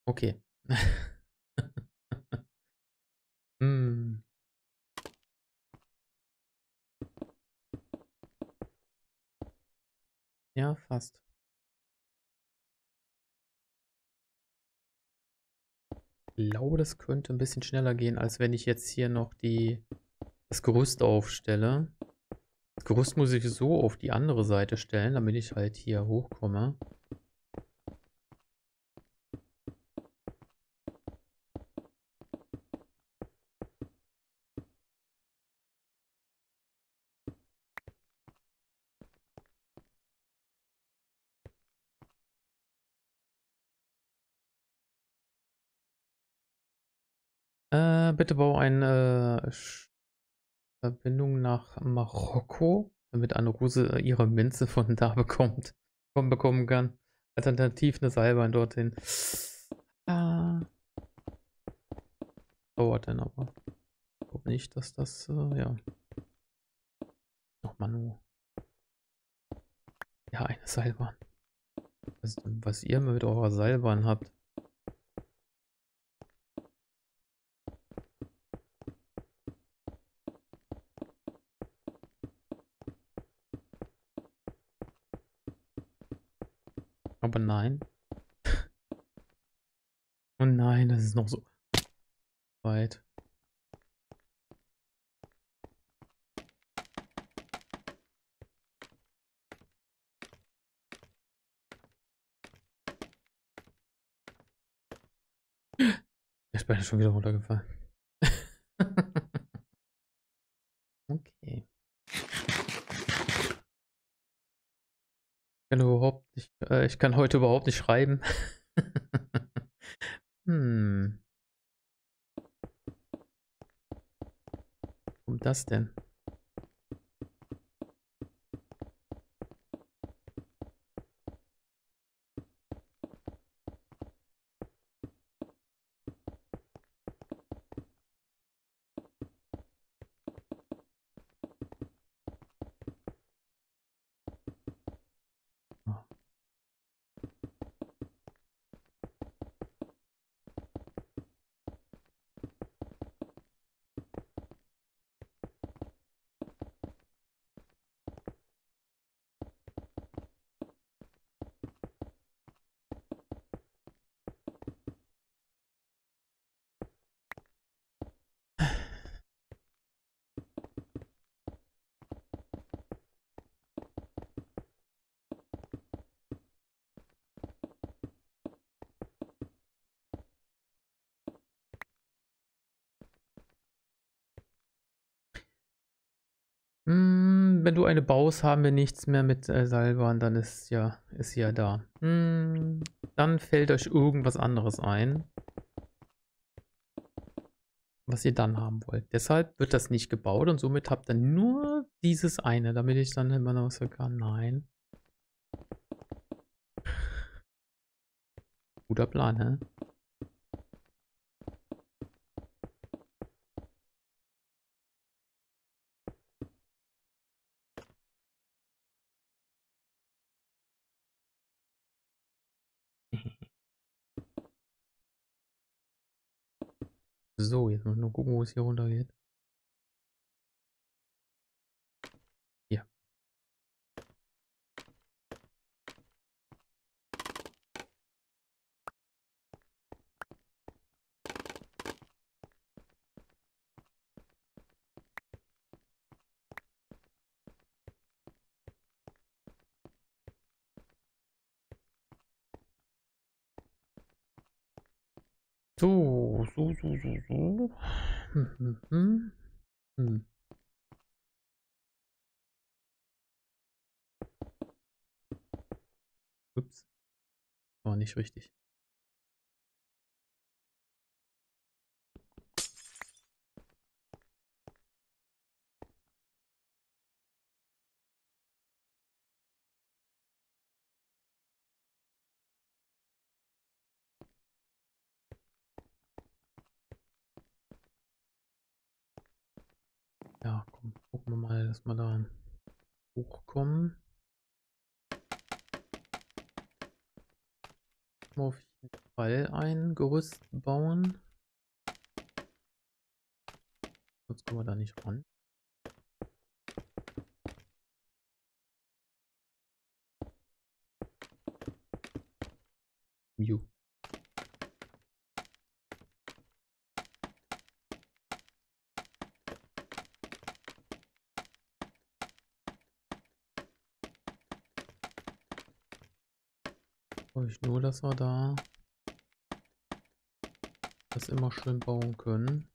Okay. Hm. Ja, fast. Ich glaube, das könnte ein bisschen schneller gehen, als wenn ich jetzt hier noch das Gerüst aufstelle. Das Gerüst muss ich so auf die andere Seite stellen, damit ich halt hier hochkomme. Bitte bau eine Verbindung nach Marokko, damit eine Rose ihre Minze von da bekommen kann. Alternativ eine Seilbahn dorthin. Dauert dann aber. Ich glaube nicht, dass das, ja. Ach Manu. Ja, eine Seilbahn. Was ihr mit eurer Seilbahn habt. Aber nein. Oh nein, das ist noch so weit. Der Speicher ist schon wieder runtergefallen. Okay. Ich kann heute überhaupt nicht schreiben. Hm. Warum das denn? Wenn du eine baust, haben wir nichts mehr mit Seilbahn, dann ist ja da. Dann fällt euch irgendwas anderes ein, was ihr dann haben wollt. Deshalb wird das nicht gebaut und somit habt ihr nur dieses eine, damit ich dann immer noch so kann. Nein. Guter Plan, hä? So, jetzt muss ich nur gucken, wo es hier runter geht. Hier. So. Ups. War nicht richtig. Ja, komm, gucken wir mal, dass wir da hochkommen. Mal auf Fall ein Gerüst bauen. Sonst kommen wir da nicht ran. Mew. Brauche ich nur, dass wir da das immer schön bauen können.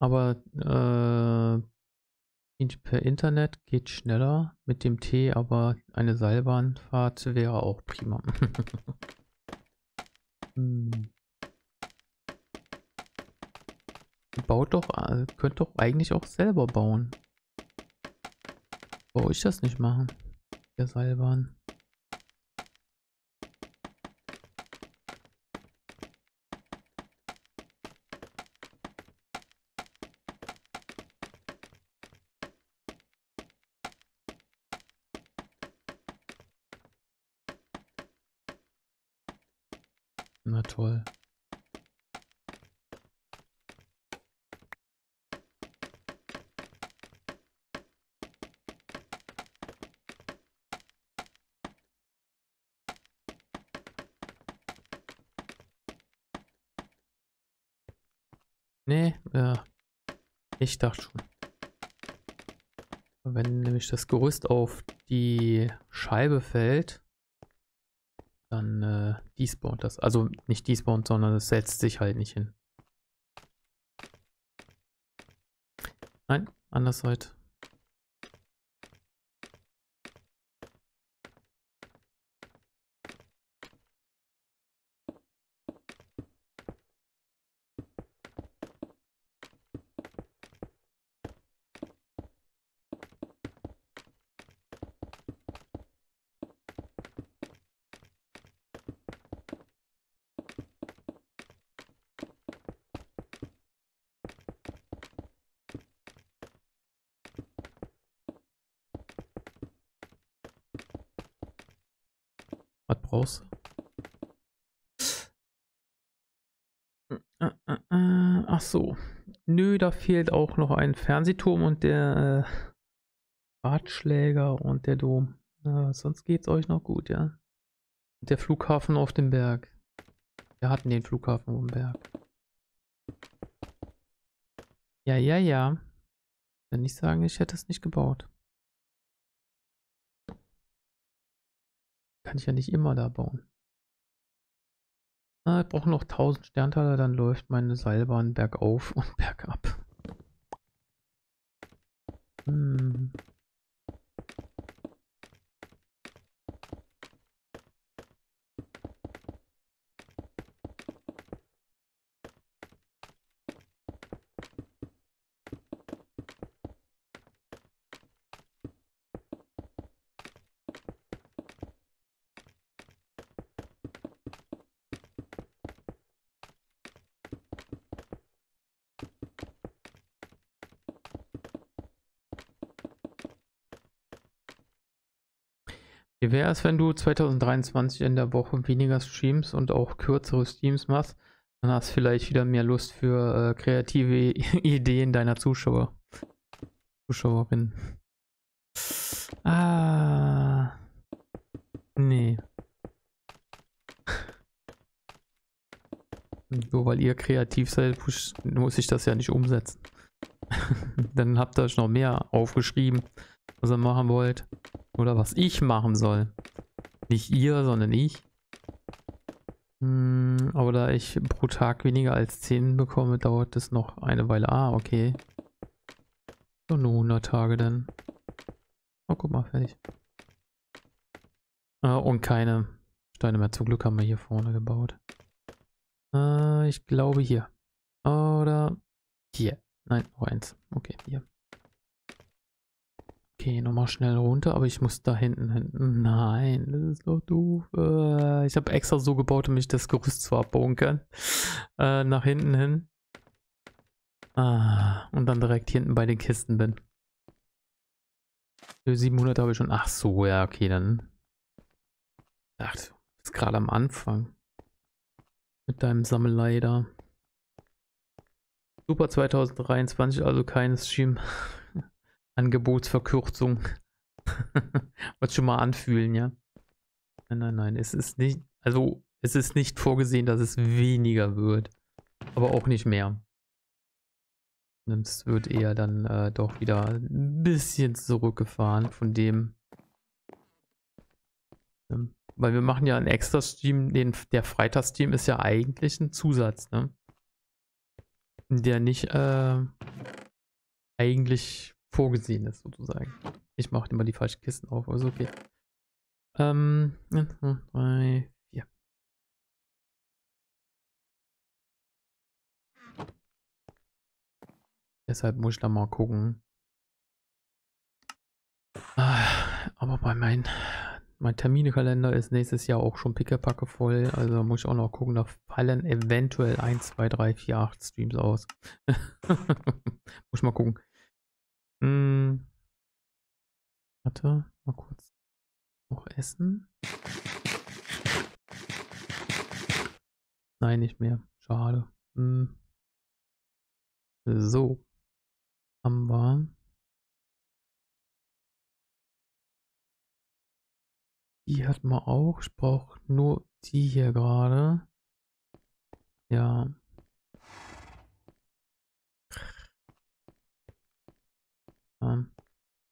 Aber per Internet geht schneller mit dem T, aber eine Seilbahnfahrt wäre auch prima. Baut doch, könnt doch eigentlich auch selber bauen. Warum ich das nicht machen? Der Seilbahn. Na toll. Nee, ich dachte schon. Wenn nämlich das Gerüst auf die Scheibe fällt, dann despawnt das. Also nicht despawnt, sondern es setzt sich halt nicht hin. Nein, anders halt. Raus. Ach so. Nö, da fehlt auch noch ein Fernsehturm und der Ratschläger und der Dom. Sonst geht's euch noch gut, ja. Und der Flughafen auf dem Berg. Wir hatten den Flughafen auf dem Berg. Ja. Dann nicht sagen, ich hätte es nicht gebaut. Kann ich ja nicht immer da bauen. Ich brauche noch 1000 Sternteile, dann läuft meine Seilbahn bergauf und bergab. Wie wäre es, wenn du 2023 in der Woche weniger Streams und auch kürzere Streams machst? Dann hast du vielleicht wieder mehr Lust für kreative Ideen deiner Zuschauer. Zuschauerinnen. Nee. Nur weil ihr kreativ seid, muss ich das ja nicht umsetzen. Dann habt ihr euch noch mehr aufgeschrieben, was ihr machen wollt. Oder was ich machen soll. Nicht ihr, sondern ich. Aber da ich pro Tag weniger als 10 bekomme, dauert es noch eine Weile. Okay. So, nur 100 Tage dann. Oh, guck mal, fertig. Und keine Steine mehr. Zum Glück haben wir hier vorne gebaut. Ich glaube hier. Oder hier. Nein, noch eins. Okay, hier. Okay, nochmal schnell runter, aber ich muss da hinten. Nein, das ist doch doof. Ich habe extra so gebaut, damit ich das Gerüst zwar abbauen kann. Nach hinten hin. Und dann direkt hinten bei den Kisten bin. 700 habe ich schon. Ach so, ja, okay, dann. Ach, du bist gerade am Anfang. Mit deinem Sammelei da. Super 2023, also keines Stream. Angebotsverkürzung. Wollte schon mal anfühlen, ja? Nein, nein, nein. Es ist nicht, also es ist nicht vorgesehen, dass es weniger wird. Aber auch nicht mehr. Und es wird eher dann doch wieder ein bisschen zurückgefahren von dem. Weil wir machen ja einen extra Stream, der Freitagsstream ist ja eigentlich ein Zusatz, ne? Der nicht eigentlich vorgesehen ist, sozusagen. Ich mache immer die falschen Kisten auf, also okay. 1, 2, 3, 4. Deshalb muss ich da mal gucken. Aber bei mein Terminkalender ist nächstes Jahr auch schon pickepacke voll, also muss ich auch noch gucken, da fallen eventuell 1, 2, 3, 4, 8 Streams aus. Muss ich mal gucken. Warte, mal kurz noch essen. Nein, nicht mehr. Schade. So. Haben wir. Die hat man auch. Ich brauche nur die hier gerade. Ja.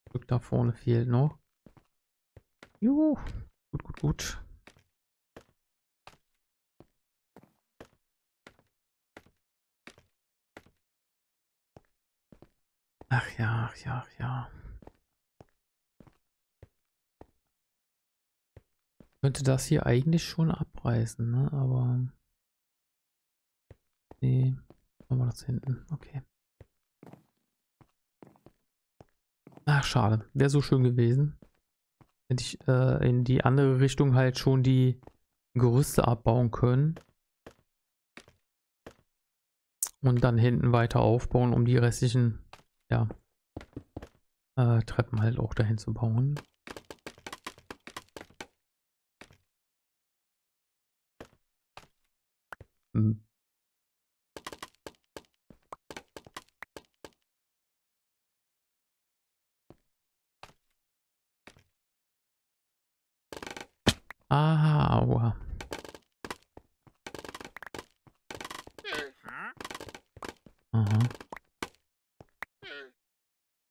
Stück da vorne fehlt noch. Juhu. Gut, gut, gut. Ach ja, ach ja, ach ja. Ich könnte das hier eigentlich schon abreißen, ne? Aber. Nee. Machen wir das hinten. Okay. Ach, schade. Wäre so schön gewesen. Hätte ich in die andere Richtung halt schon die Gerüste abbauen können. Und dann hinten weiter aufbauen, um die restlichen ja, Treppen halt auch dahin zu bauen. Hm. Ah, aua. Aha.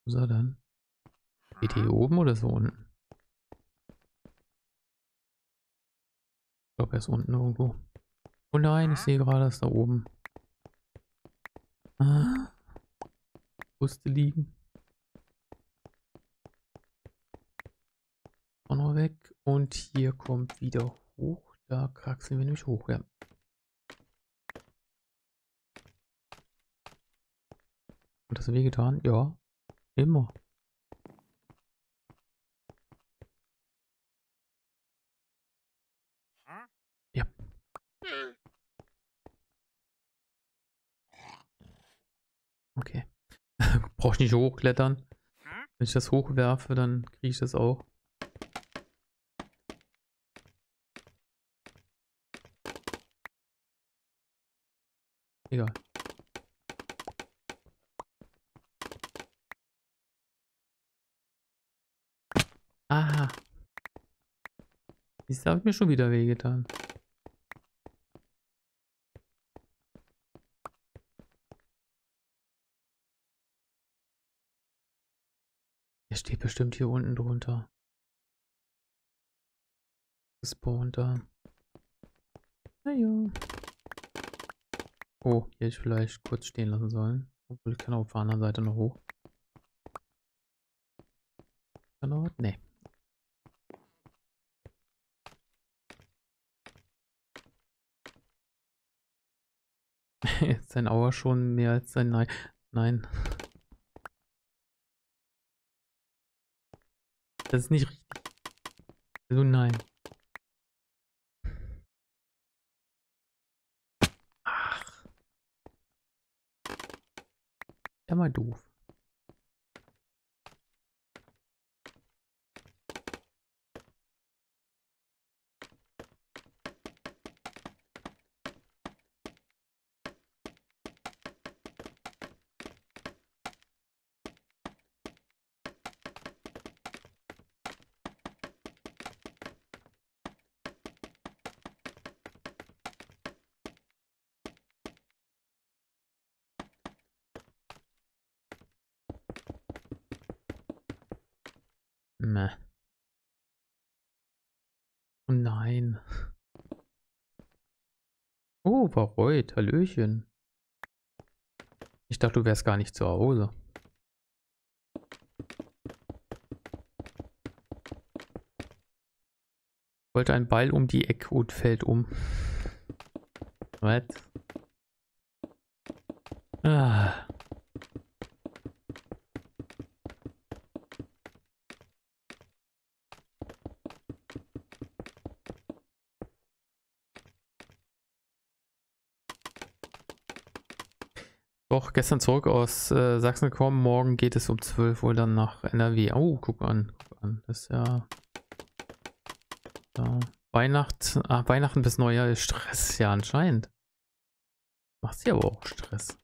So dann. Geht hier oben oder so unten? Ich glaube, er ist unten irgendwo. Oh nein, ich sehe gerade, dass da oben. Ah. Brüste liegen. Auch noch weg. Und hier kommt wieder hoch. Da kraxeln wir nämlich hoch, ja. Hat das wehgetan? Ja. Immer. Ja. Okay. Brauche ich nicht hochklettern. Wenn ich das hochwerfe, dann kriege ich das auch. Egal. Aha. Jetzt habe ich mir schon wieder wehgetan. Der steht bestimmt hier unten drunter. Gespawnt da. Naja. Oh, hier hätte ich vielleicht kurz stehen lassen sollen. Obwohl, ich kann auch auf der anderen Seite noch hoch. Kann auch? Nee. Jetzt sein Auer schon mehr als sein Nein. Nein. Das ist nicht richtig. Also nein. Ach. Ja, mal doof. Oh nein. Oh, bereut. Hallöchen. Ich dachte, du wärst gar nicht zu Hause. Wollte ein Ball um die Ecke und fällt um. Was? Ah. Auch gestern zurück aus Sachsen gekommen, morgen geht es um 12 Uhr dann nach NRW. Oh, guck an. Das ist ja... Weihnachten bis Neujahr ist Stress, ja anscheinend. Macht sie aber auch Stress.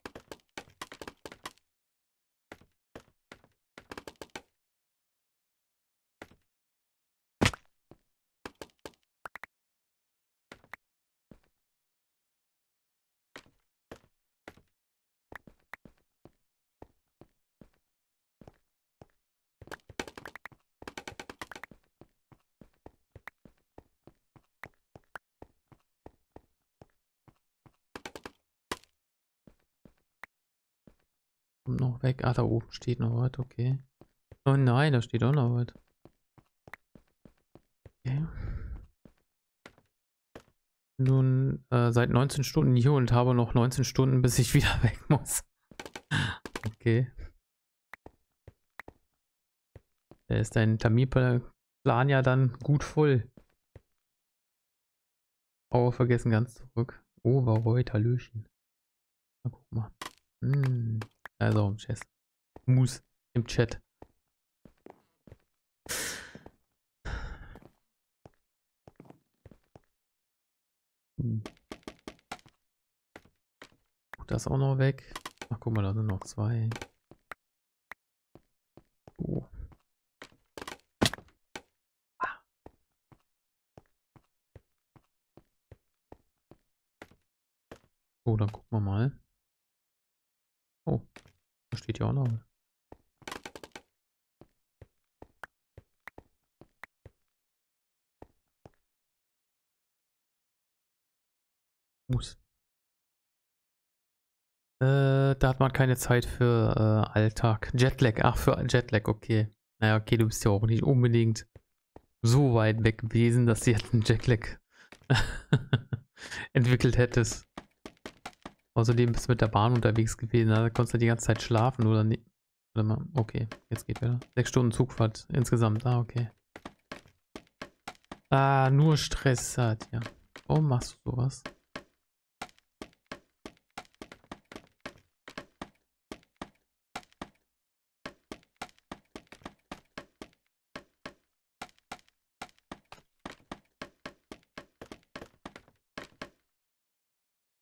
Noch weg. Ah, da oben steht noch was, okay. Oh nein, da steht auch noch was. Okay. Nun seit 19 Stunden hier und habe noch 19 Stunden, bis ich wieder weg muss. Okay. Da ist dein Terminplan ja dann gut voll. Oh, vergessen ganz zurück. Oh, Oberreuth, Hallöchen. Na, guck mal. Hm. Also im Chat. Muss im Chat. Das auch noch weg. Ach guck mal, da sind noch zwei. Oh. So, dann gucken wir mal. Oh. Steht ja auch noch. Muss. Da hat man keine Zeit für Alltag. Jetlag. Ach, für Jetlag, okay. Naja, okay, du bist ja auch nicht unbedingt so weit weg gewesen, dass du jetzt einen Jetlag entwickelt hättest. Außerdem bist du mit der Bahn unterwegs gewesen, da konntest du die ganze Zeit schlafen, oder nicht? Warte mal, okay, jetzt geht wieder. 6 Stunden Zugfahrt insgesamt, ah, okay. Ah, nur Stress hat, ja. Warum machst du sowas?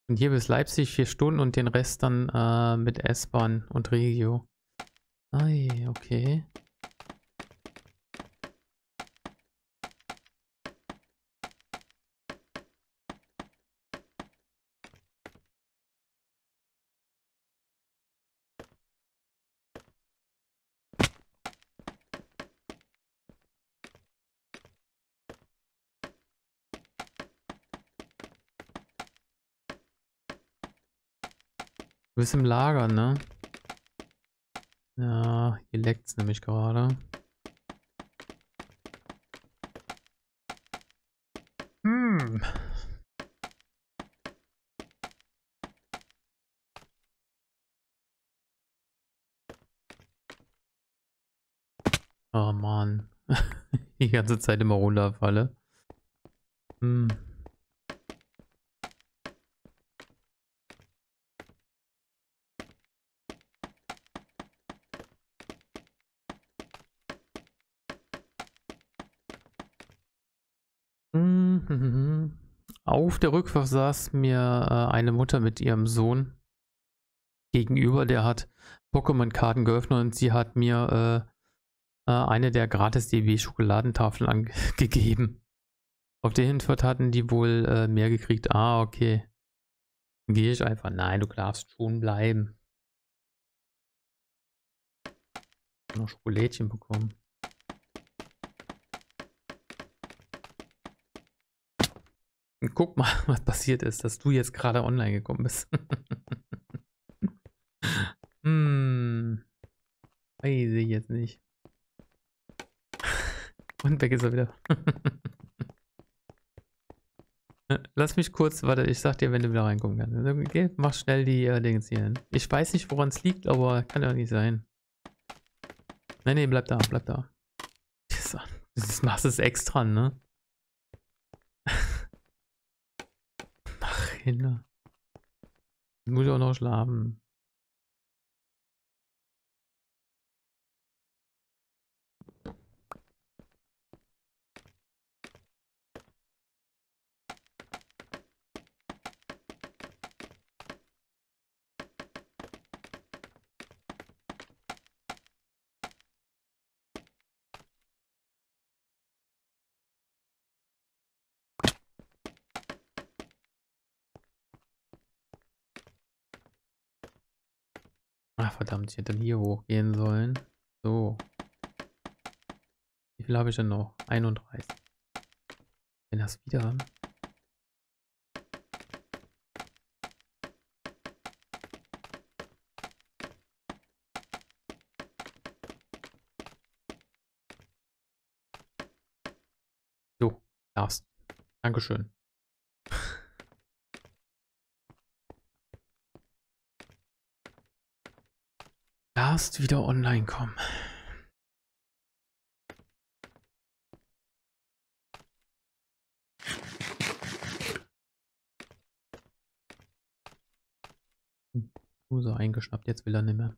Und hier bis Leipzig 4 Stunden und den Rest dann mit S-Bahn und Regio. Ai, okay. Du bist im Lager, ne? Ja, hier leckt's nämlich gerade. Hm. Oh Mann. Die ganze Zeit immer runterfalle. Hm. Auf der Rückfahrt saß mir eine Mutter mit ihrem Sohn gegenüber, der hat Pokémon-Karten geöffnet und sie hat mir eine der gratis DB-Schokoladentafeln angegeben. Auf der Hinfahrt hatten die wohl mehr gekriegt. Ah, okay. Dann gehe ich einfach. Nein, du darfst schon bleiben. Ich hab noch Schokolädchen bekommen. Guck mal, was passiert ist, dass du jetzt gerade online gekommen bist. Weiß ich jetzt nicht. Und weg ist er wieder. Lass mich kurz, warte, ich sag dir, wenn du wieder reinkommen kannst. Okay, mach schnell die Dings hier hin. Ich weiß nicht, woran es liegt, aber kann ja nicht sein. Nein, nee, bleib da, bleib da. Das machst es extra, ne? Kinder. Muss ich auch noch schlafen. Ach, verdammt, ich hätte dann hier hochgehen sollen. So. Wie viel habe ich denn noch? 31. Wenn das wieder... So, darfst. Dankeschön. Erst wieder online kommen. So eingeschnappt, jetzt will er nicht mehr.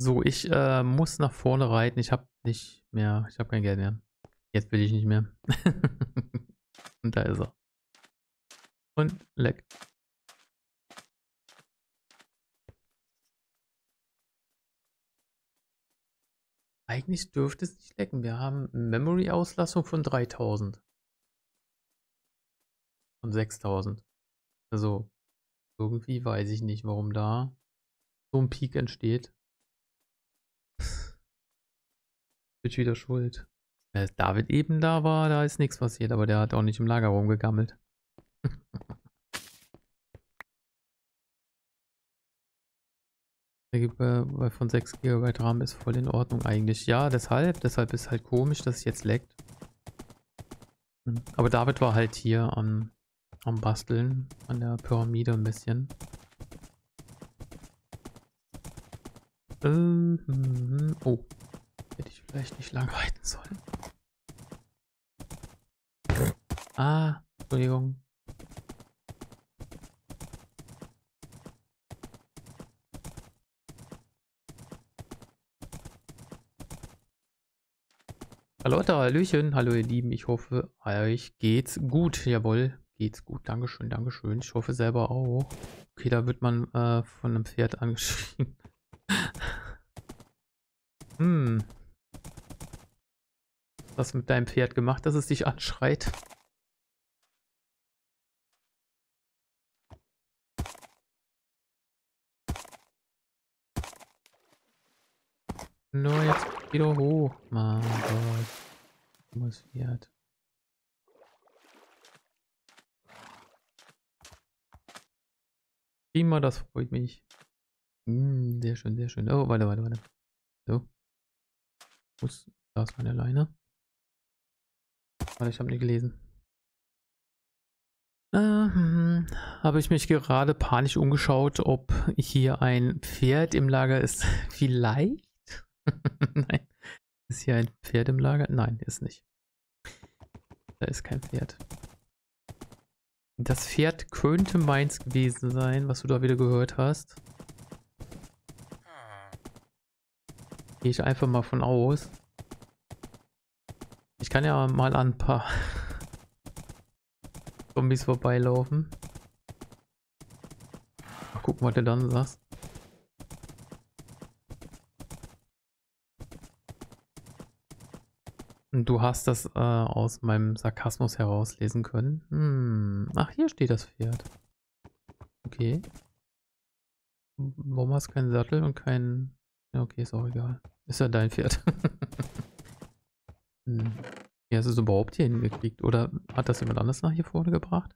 So, ich muss nach vorne reiten. Ich habe nicht mehr, ich habe kein Geld mehr. Jetzt will ich nicht mehr. Und da ist er. Und leck. Eigentlich dürfte es nicht lecken. Wir haben Memory-Auslastung von 3000. Und 6000. Also, irgendwie weiß ich nicht, warum da so ein Peak entsteht. Bin ich wieder schuld. Als David eben da war, da ist nichts passiert, aber der hat auch nicht im Lager rumgegammelt. Von 6 GB RAM ist voll in Ordnung eigentlich. Ja, deshalb ist halt komisch, dass es jetzt leckt. Aber David war halt hier am Basteln, an der Pyramide ein bisschen. Oh, hätte ich vielleicht nicht lang reiten sollen. Ah, Entschuldigung. Leute, Hallöchen, hallo ihr Lieben, ich hoffe, euch geht's gut. Jawohl, geht's gut, Dankeschön, Dankeschön. Ich hoffe selber auch. Okay, da wird man von einem Pferd angeschrien. Hm. Was hast du mit deinem Pferd gemacht, dass es dich anschreit? No, jetzt wieder hoch. Mein Gott. Muss Fiat. Prima, das freut mich. Sehr schön, sehr schön. Oh, warte, warte, warte. So. Da ist meine Leine. Warte, ich habe nicht gelesen. Habe ich mich gerade panisch umgeschaut, ob hier ein Pferd im Lager ist. Vielleicht? Nein. Ist hier ein Pferd im Lager? Nein, ist nicht. Da ist kein Pferd. Das Pferd könnte meins gewesen sein, was du da wieder gehört hast. Gehe ich einfach mal von aus. Ich kann ja mal an ein paar Zombies vorbeilaufen. Mal gucken, was du dann sagst. Du hast das aus meinem Sarkasmus herauslesen können. Hm. Ach, hier steht das Pferd. Okay. Warum hast du keinen Sattel und keinen... Ja, okay, ist auch egal. Ist ja dein Pferd. Hm. Wie hast du es überhaupt hier hingekriegt? Oder hat das jemand anders nach hier vorne gebracht?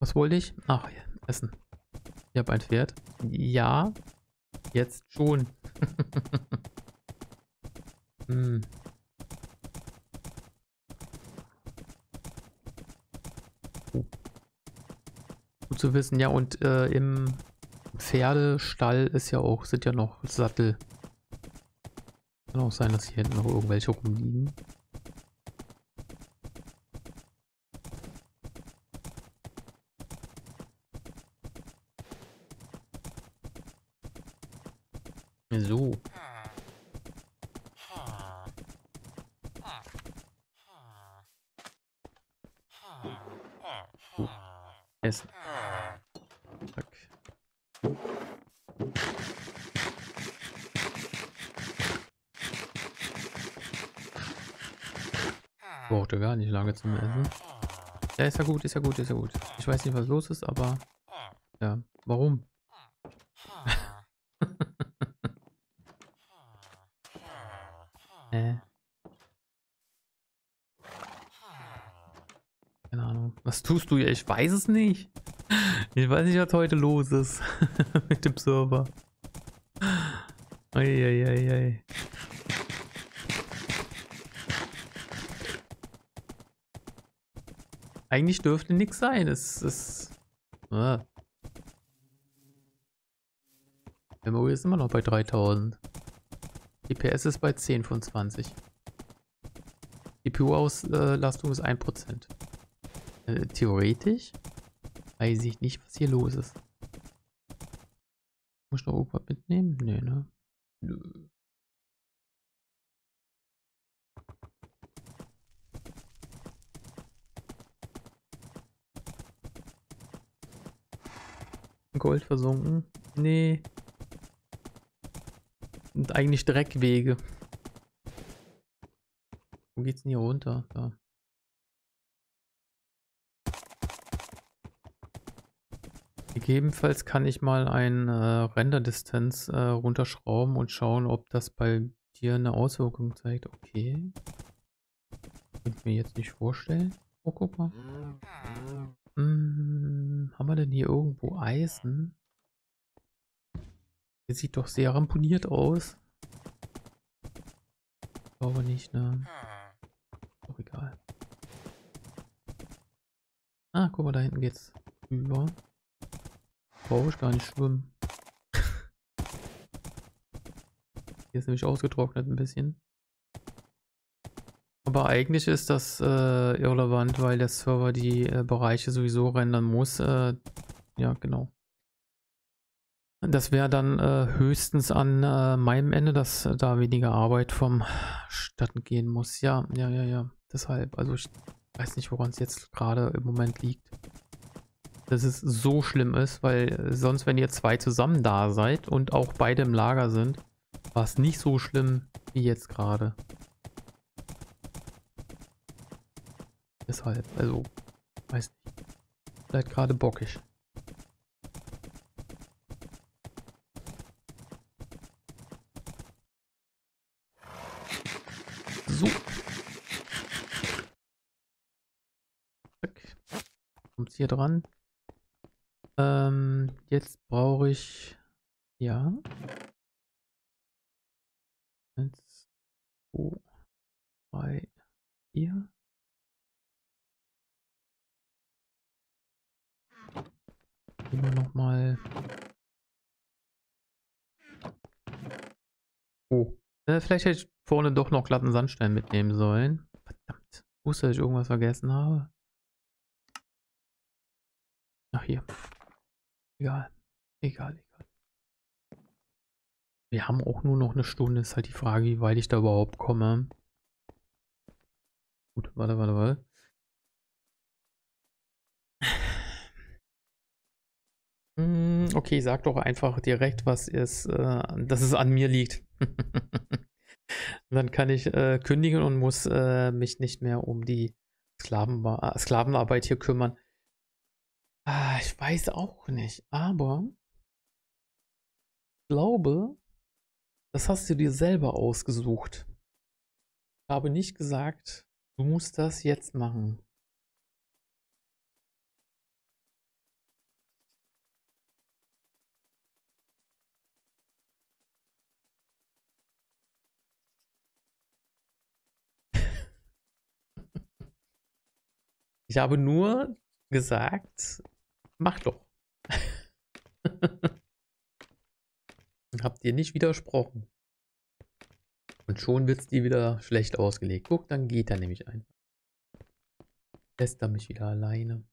Was wollte ich? Ach, ja, Essen. Ich habe ein Pferd. Ja, jetzt schon. Hm. Oh. Gut zu wissen, ja, und im Pferdestall ist ja auch, sind ja noch Sattel. Kann auch sein, dass hier hinten noch irgendwelche rumliegen. So. Essen. Okay. Brauchte gar nicht lange zum Essen. Ja, ist ja gut, ist ja gut, ist ja gut. Ich weiß nicht, was los ist, aber... Ja, warum? Was tust du hier? Ich weiß es nicht. Ich weiß nicht, was heute los ist mit dem Server. Eieiei. Eigentlich dürfte nichts sein. Es ist... Der Memory ist immer noch bei 3000. DPS ist bei 10 von 20. CPU-Auslastung ist 1%. Theoretisch weiß ich nicht, was hier los ist. Muss ich noch irgendwas mitnehmen? Nee, ne? Nö. Gold versunken? Nee. Und eigentlich Dreckwege. Wo geht's denn hier runter? Da. Gegebenenfalls kann ich mal eine Render-Distanz runterschrauben und schauen, ob das bei dir eine Auswirkung zeigt. Okay. Kann ich mir jetzt nicht vorstellen. Oh, guck mal. Haben wir denn hier irgendwo Eisen? Das sieht doch sehr ramponiert aus. Ich glaube nicht, ne? Doch egal. Ah, guck mal, da hinten geht's über. Brauche ich gar nicht schwimmen. Hier ist nämlich ausgetrocknet ein bisschen. Aber eigentlich ist das irrelevant, weil der Server die Bereiche sowieso rendern muss. Ja, genau. Das wäre dann höchstens an meinem Ende, dass da weniger Arbeit vom Statten gehen muss. Ja. Deshalb, also ich weiß nicht, woran es jetzt gerade im Moment liegt. Dass es so schlimm ist, weil sonst, wenn ihr zwei zusammen da seid und auch beide im Lager sind, war es nicht so schlimm wie jetzt gerade. Deshalb, also, weiß nicht. Seid gerade bockig. So. Kommt's hier dran? Jetzt brauche ich, ja, 1, 2, 3, 4. Immer nochmal Oh. Vielleicht hätte ich vorne doch noch glatten Sandstein mitnehmen sollen. Verdammt. Ich wusste, dass ich irgendwas vergessen habe. Ach, hier. Egal. Egal, egal. Wir haben auch nur noch eine Stunde. Ist halt die Frage, wie weit ich da überhaupt komme. Gut, warte, warte, warte. Okay, sag doch einfach direkt, was ist, dass es an mir liegt. Dann kann ich kündigen und muss mich nicht mehr um die Sklavenarbeit hier kümmern. Ah, ich weiß auch nicht, aber ich glaube, das hast du dir selber ausgesucht. Ich habe nicht gesagt, du musst das jetzt machen. Ich habe nur gesagt, mach doch. Habt ihr nicht widersprochen. Und schon wird es dir wieder schlecht ausgelegt. Guck, dann geht er nämlich ein. Lässt er mich wieder alleine.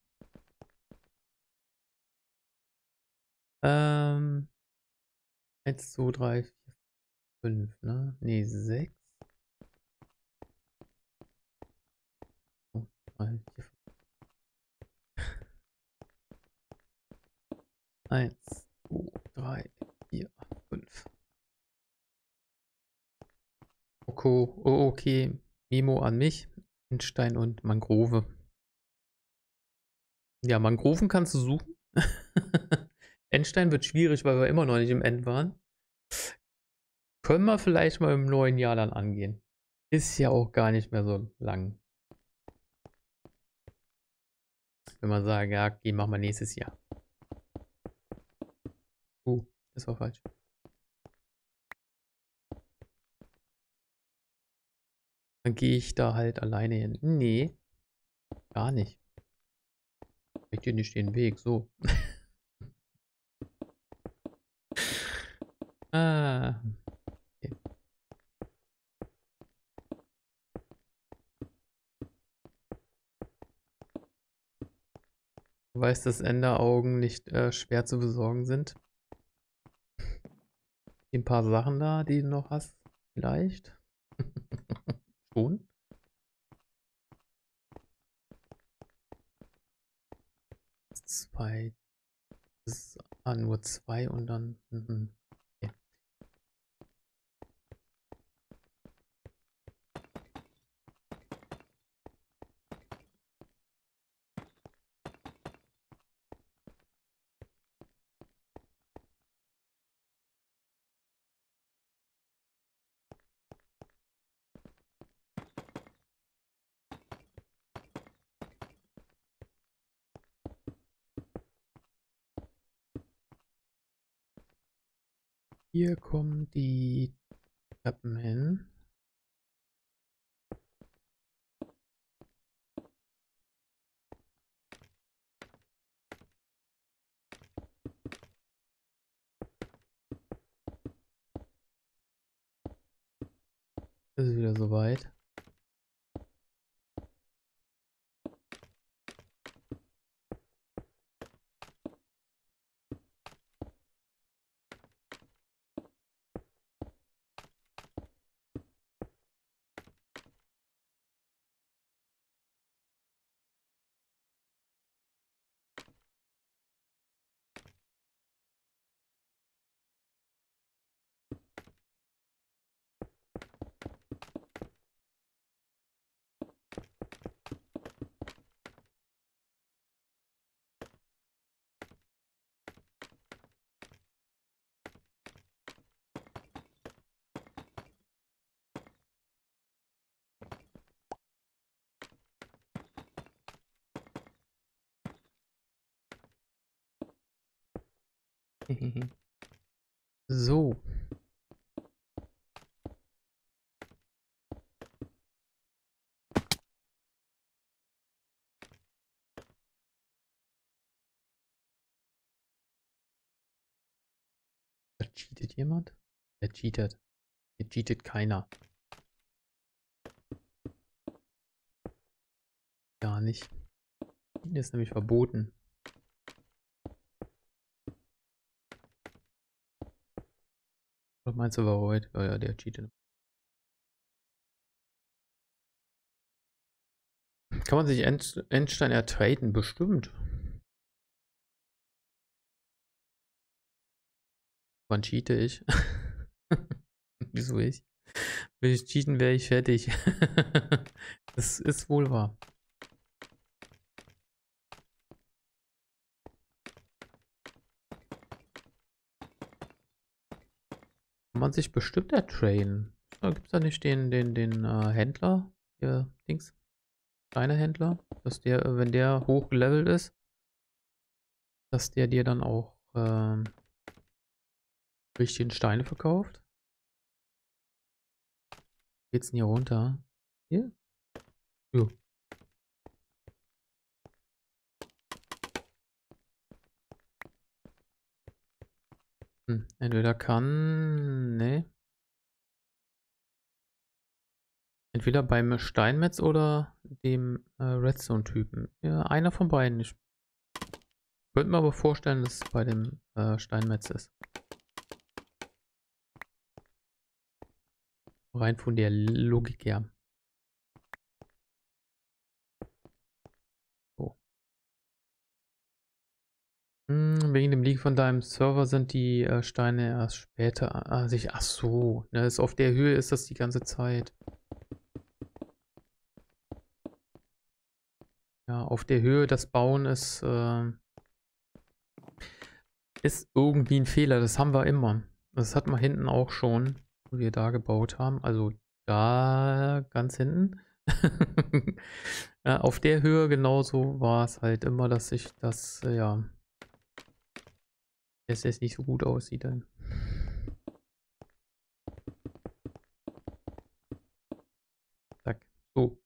Eins, zwei, drei, vier, fünf, ne? Ne, 6. 2, 3, 4, 5. 1, 2, 3, 4, 5. Okay, Memo an mich. Stein und Mangrove. Ja, Mangroven kannst du suchen. Endstein wird schwierig, weil wir immer noch nicht im End waren. Können wir vielleicht mal im neuen Jahr dann angehen. Ist ja auch gar nicht mehr so lang. Wenn man sagt, ja, okay, machen wir nächstes Jahr. Das war falsch. Dann gehe ich da halt alleine hin. Nee, gar nicht. Ich gehe nicht den Weg, so. Okay. Du weißt, dass Enderaugen nicht schwer zu besorgen sind. Ein paar Sachen da, die du noch hast, vielleicht. Schon. Zwei. Das ist nur 2 und dann. Okay. Hier kommen die Treppen hin. Das ist wieder soweit. So. Da cheatet jemand? Der cheatet. Hier cheatet keiner. Gar nicht. Cheaten ist nämlich verboten. Was meinst du, war heute? Oh ja, der cheatet. Kann man sich Endstein ertraden? Bestimmt. Wann cheate ich? Wieso ich? Will ich cheaten, wäre ich fertig. Das ist wohl wahr. Kann man sich bestimmt ertraden. Gibt es da nicht den Händler? Hier, Dings. Kleiner Händler, dass der, wenn der hoch gelevelt ist, dass der dir dann auch richtigen Steine verkauft. Geht's denn hier runter? Hier? Jo. Entweder kann... Nee. Entweder beim Steinmetz oder dem Redstone-Typen. Ja, einer von beiden. Ich könnte mir aber vorstellen, dass es bei dem Steinmetz ist. Rein von der Logik her. So. Wegen dem Leak von deinem Server sind die Steine erst später sich... Ach so, ne, ist auf der Höhe ist das die ganze Zeit. Ja, auf der Höhe das Bauen ist, ist irgendwie ein Fehler. Das haben wir immer. Das hat man hinten auch schon, wo wir da gebaut haben. Also da ganz hinten. Ja, auf der Höhe genauso war es halt immer, dass sich das, ja, dass es nicht so gut aussieht dann. Zack. So.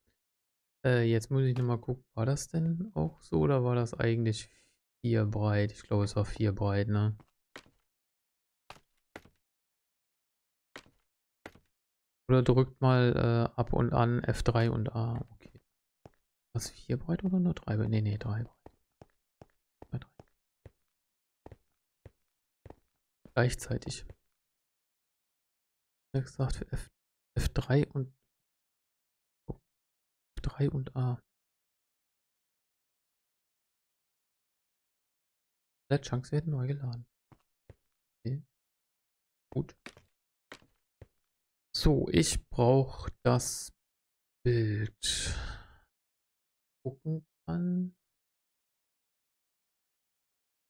Jetzt muss ich nochmal gucken, war das denn auch so oder war das eigentlich 4 breit? Ich glaube, es war 4 breit, ne? Oder drückt mal ab und an F3 und A. Okay. Was 4 breit oder nur 3 breit? Nee, 3 breit. 3. Gleichzeitig. Ich habe gesagt, für F3 und A. Der Chunks werden neu geladen. Okay. Gut. So, ich brauche das Bild. Gucken an.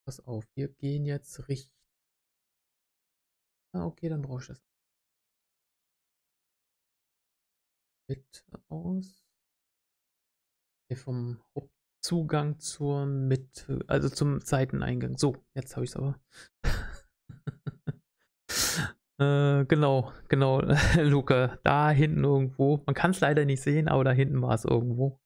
Pass auf, wir gehen jetzt richtig. Ah, okay, dann brauche ich das. Mit aus. Vom Zugang zur also zum Seiteneingang. So, jetzt habe ich es aber. Genau, Luca. Da hinten irgendwo. Man kann es leider nicht sehen, aber da hinten war es irgendwo.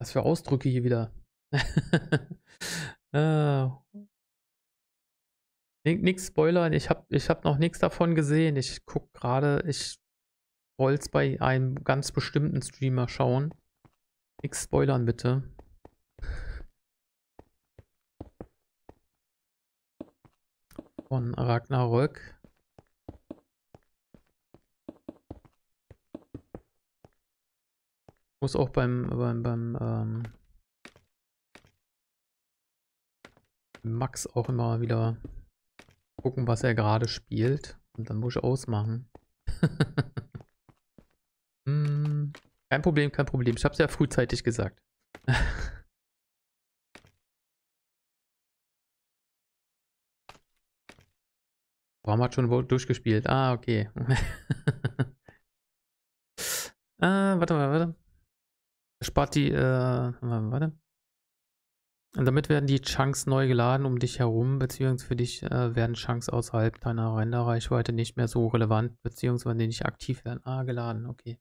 Was für Ausdrücke hier wieder. Nix spoilern, ich hab noch nichts davon gesehen. Ich guck gerade, ich wollt's bei einem ganz bestimmten Streamer schauen. Nix spoilern bitte. Von Ragnarök. Muss auch beim Max auch immer wieder gucken, was er gerade spielt. Und dann muss ich ausmachen. Kein Problem, kein Problem. Ich habe es ja frühzeitig gesagt. Warum hat schon durchgespielt? Ah, okay. Warte. Spart die, warte. Und damit werden die Chunks neu geladen um dich herum, beziehungsweise für dich werden Chunks außerhalb deiner Renderreichweite nicht mehr so relevant, beziehungsweise nicht aktiv werden. Ah, geladen, okay.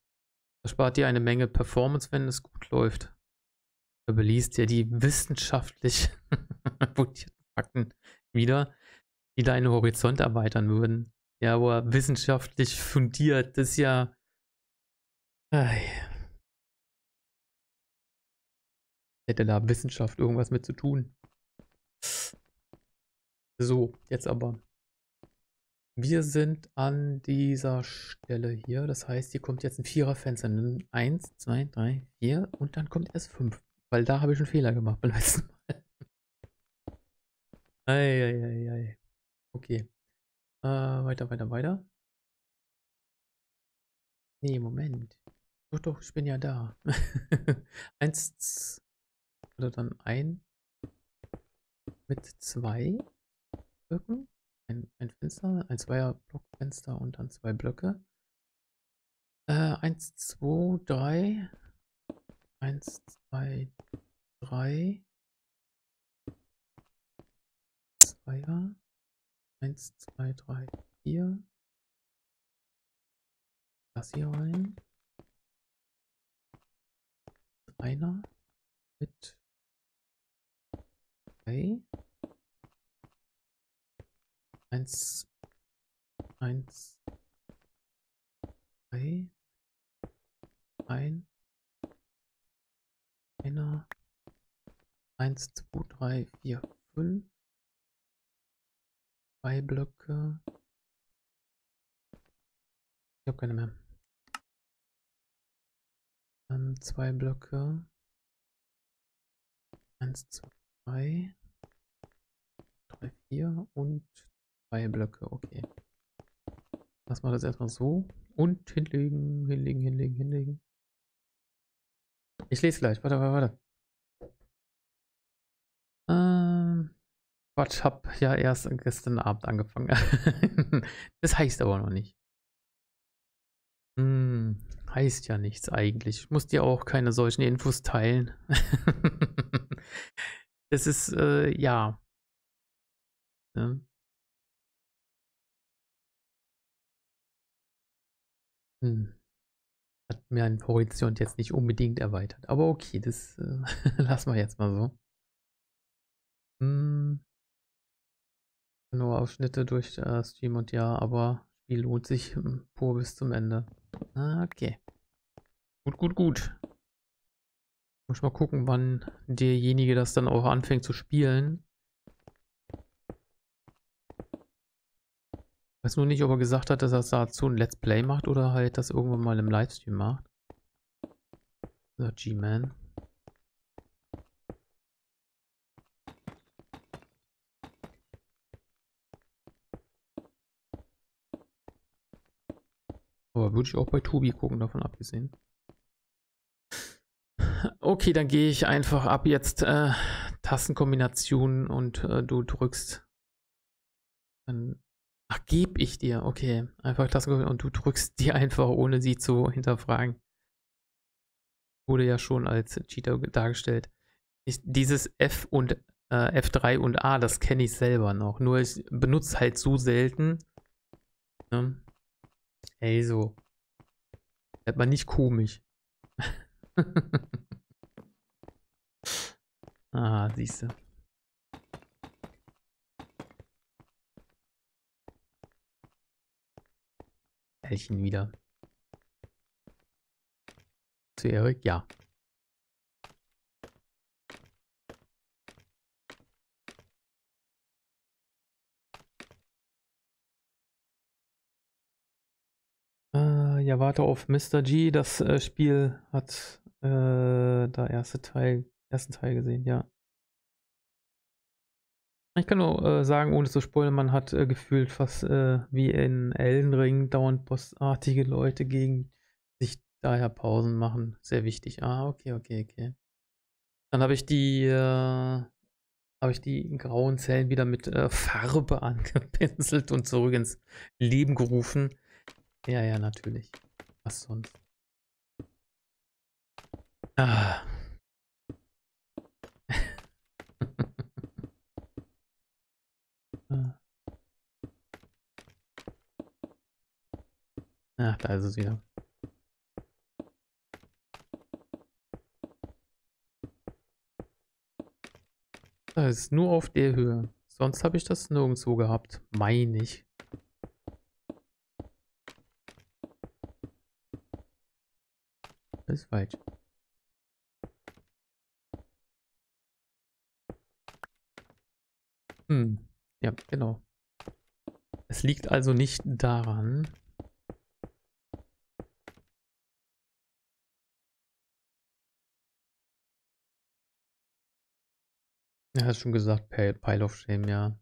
Das spart dir eine Menge Performance, wenn es gut läuft. Da beliest dir die wissenschaftlich fundierten Fakten wieder, die deinen Horizont erweitern würden. Ja, aber wissenschaftlich fundiert ist ja... Hätte da Wissenschaft irgendwas mit zu tun. So, jetzt aber. Wir sind an dieser Stelle hier. Das heißt, hier kommt jetzt ein Viererfenster. 1, 2, 3, 4 und dann kommt erst 5. Weil da habe ich einen Fehler gemacht beim letzten Mal. Eieieiei. Okay. Weiter. Nee, Moment. Doch, ich bin ja da. 1, oder dann ein mit 2 Blöcken, ein Fenster, ein Zweier-Blockfenster und dann 2 Blöcke. 1, 2, 3, 1, 2, 3, 2er, 1, 2, 3, 4, das hier rein, einer mit 1, 2, 3, 4, 5, 2 Blöcke. Ich habe keine mehr. 2 Blöcke. 1, 2, 3, 4 und 2 Blöcke, okay. Lassen wir das erstmal so und hinlegen. Ich lese gleich, warte. Quatsch, hab ja erst gestern Abend angefangen. Das heißt aber noch nicht. Heißt ja nichts eigentlich. Ich muss dir auch keine solchen Infos teilen. Das ist, ja. Ne? Hat mir einen Horizont jetzt nicht unbedingt erweitert. Aber okay, das lassen wir jetzt mal so. Nur Ausschnitte durch Stream und ja, aber Spiel lohnt sich pur bis zum Ende. Okay. Gut. Muss mal gucken, wann derjenige das dann auch anfängt zu spielen. Ich weiß nur nicht, ob er gesagt hat, dass er dazu ein Let's Play macht oder halt das irgendwann mal im Livestream macht. So, G-Man. Aber würde ich auch bei Tobi gucken, davon abgesehen. Okay, dann gehe ich einfach ab jetzt Tastenkombinationen und du drückst. Dann gebe ich dir. Okay, einfach Tastenkombinationen und du drückst die einfach, ohne sie zu hinterfragen. Wurde ja schon als Cheater dargestellt. Dieses F und F3 und A, das kenne ich selber noch. Nur ich benutze halt so selten. Ne? Ey, so. Wird man nicht komisch. Siehste. Elchen wieder. Zu Erik, ja. Ja, warte auf Mr. G. Das Spiel hat da ersten Teil gesehen, ja. Ich kann nur sagen, ohne zu spoilern, man hat gefühlt fast wie in Elden Ring dauernd bossartige Leute gegen sich, daher Pausen machen. Sehr wichtig. Okay. Dann habe ich die grauen Zellen wieder mit Farbe angepinselt und zurück ins Leben gerufen. Ja, natürlich. Was sonst? Ach, da ist es wieder. Das ist nur auf der Höhe. Sonst habe ich das nirgendwo gehabt. Meine ich. Das ist falsch. Ja, genau. Es liegt also nicht daran. Er hat schon gesagt, Pile of Shame, ja.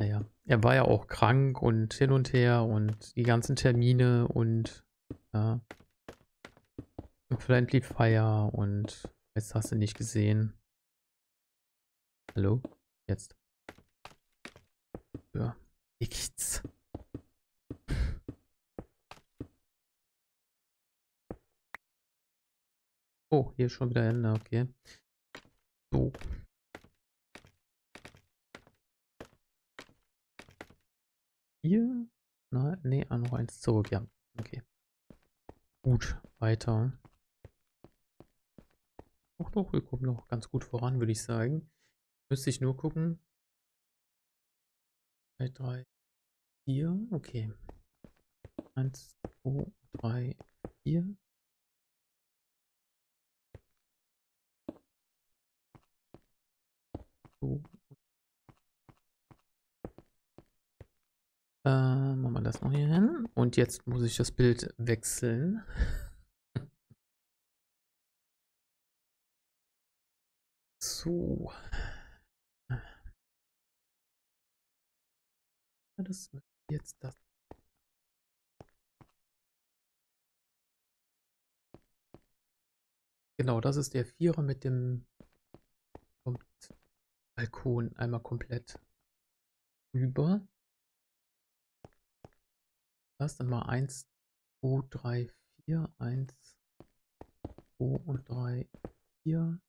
Naja, er war ja auch krank und hin und her und die ganzen Termine und ja. Friendly Fire und jetzt hast du nicht gesehen. Hallo? Jetzt. Ja, nichts. Oh, hier schon wieder Ende, okay. So. Hier? Nein, nee, noch eins zurück, ja. Okay. Gut, weiter. Auch noch, wir kommen noch ganz gut voran, würde ich sagen. Müsste ich nur gucken. 2, 3, 4, okay. 1, 2, 3, 4. Machen wir das noch hier hin. Und jetzt muss ich das Bild wechseln. So. Das wird jetzt das. Genau, das ist der Vierer mit dem Balkon einmal komplett rüber. Das dann mal 1, 2, 3, 4, 1, 2 und 3, 4,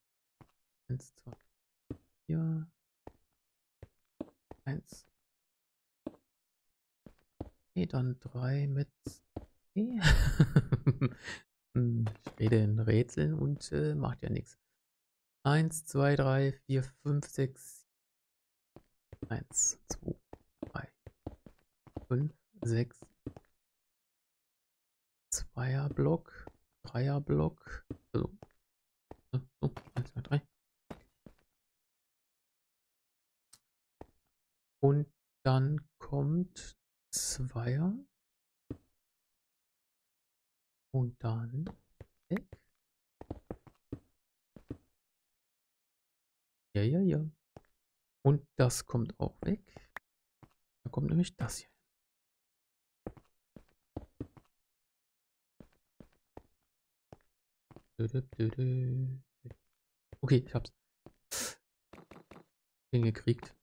1, 2, 4, 1, okay, dann 3 mit, okay. Ich rede in Rätseln und macht ja nichts. 1, 2, 3, 4, 5, 6, 1, 2, 3, 5, 6, 2er-Block, 3er-Block, so, 1, 2, 3. Und dann kommt 2er und dann weg. Ja. Und das kommt auch weg. Da kommt nämlich das hier. Okay, ich hab's hingekriegt.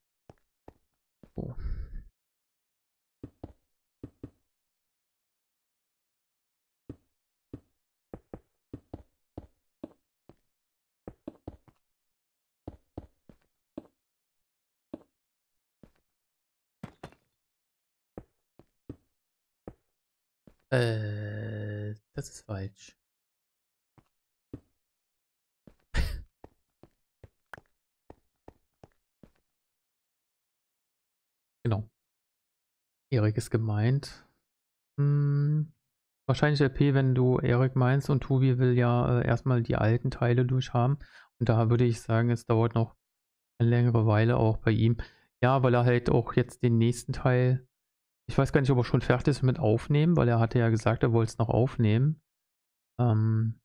Oh. Das ist falsch. Genau. Erik ist gemeint. Wahrscheinlich LP, wenn du Erik meinst, und Tobi will ja erstmal die alten Teile durchhaben. Und da würde ich sagen, es dauert noch eine längere Weile auch bei ihm. Ja, weil er halt auch jetzt den nächsten Teil... Ich weiß gar nicht, ob er schon fertig ist mit Aufnehmen, weil er hatte ja gesagt, er wollte es noch aufnehmen. Von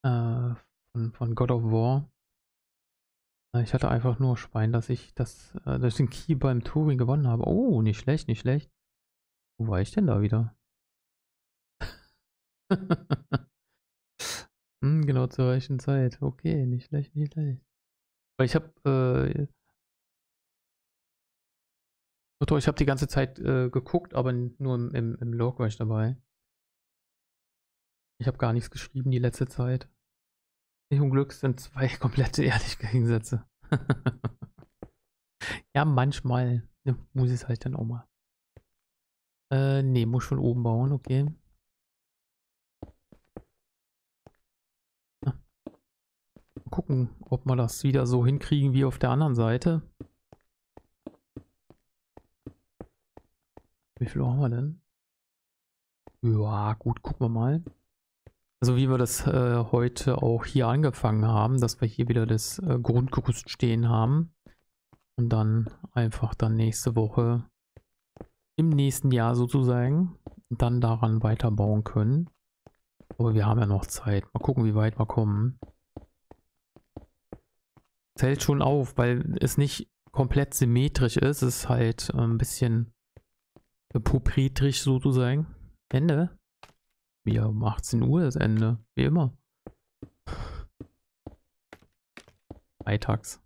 God of War. Ich hatte einfach nur Schwein, dass ich das durch den Key beim Touring gewonnen habe. Oh, nicht schlecht, nicht schlecht. Wo war ich denn da wieder? Genau zur rechten Zeit. Okay, nicht schlecht, nicht schlecht. Weil ich habe... Ich habe die ganze Zeit geguckt, aber nur im Log war ich dabei. Ich habe gar nichts geschrieben die letzte Zeit. Pech und Glück sind zwei komplette ehrliche Gegensätze. Ja, manchmal. Ja, muss ich es halt dann auch mal. Ne, muss schon oben bauen, okay. Ja. Mal gucken, ob wir das wieder so hinkriegen wie auf der anderen Seite. Wie viel haben wir denn? Ja, gut, gucken wir mal. Also wie wir das heute auch hier angefangen haben, dass wir hier wieder das Grundgerüst stehen haben. Und dann einfach dann nächste Woche, im nächsten Jahr sozusagen, dann daran weiterbauen können. Aber wir haben ja noch Zeit. Mal gucken, wie weit wir kommen. Es hält schon auf, weil es nicht komplett symmetrisch ist. Es ist halt ein bisschen proprietrisch sozusagen. Ende? Ja, um 18 Uhr das Ende. Wie immer. Freitags.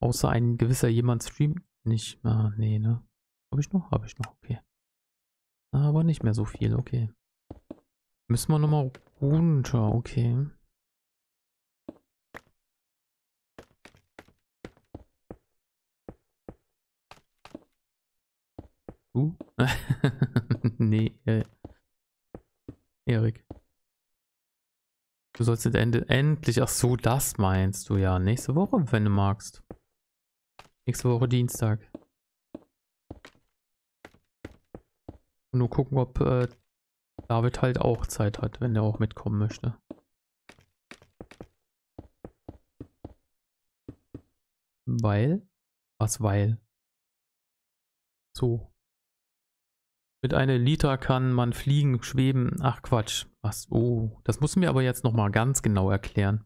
Außer ein gewisser jemand streamt nicht. Ah, nee, ne? Habe ich noch? Habe ich noch, okay. Aber nicht mehr so viel, okay. Müssen wir nochmal runter, okay. Nee, Erik. Du sollst jetzt endlich, ach so, das meinst du ja. Nächste Woche, wenn du magst. Nächste Woche Dienstag. Nur gucken, ob David halt auch Zeit hat, wenn er auch mitkommen möchte. Weil? Was weil? So. Mit einem Liter kann man fliegen, schweben. Ach Quatsch. Was? Oh. Das musst du mir aber jetzt nochmal ganz genau erklären.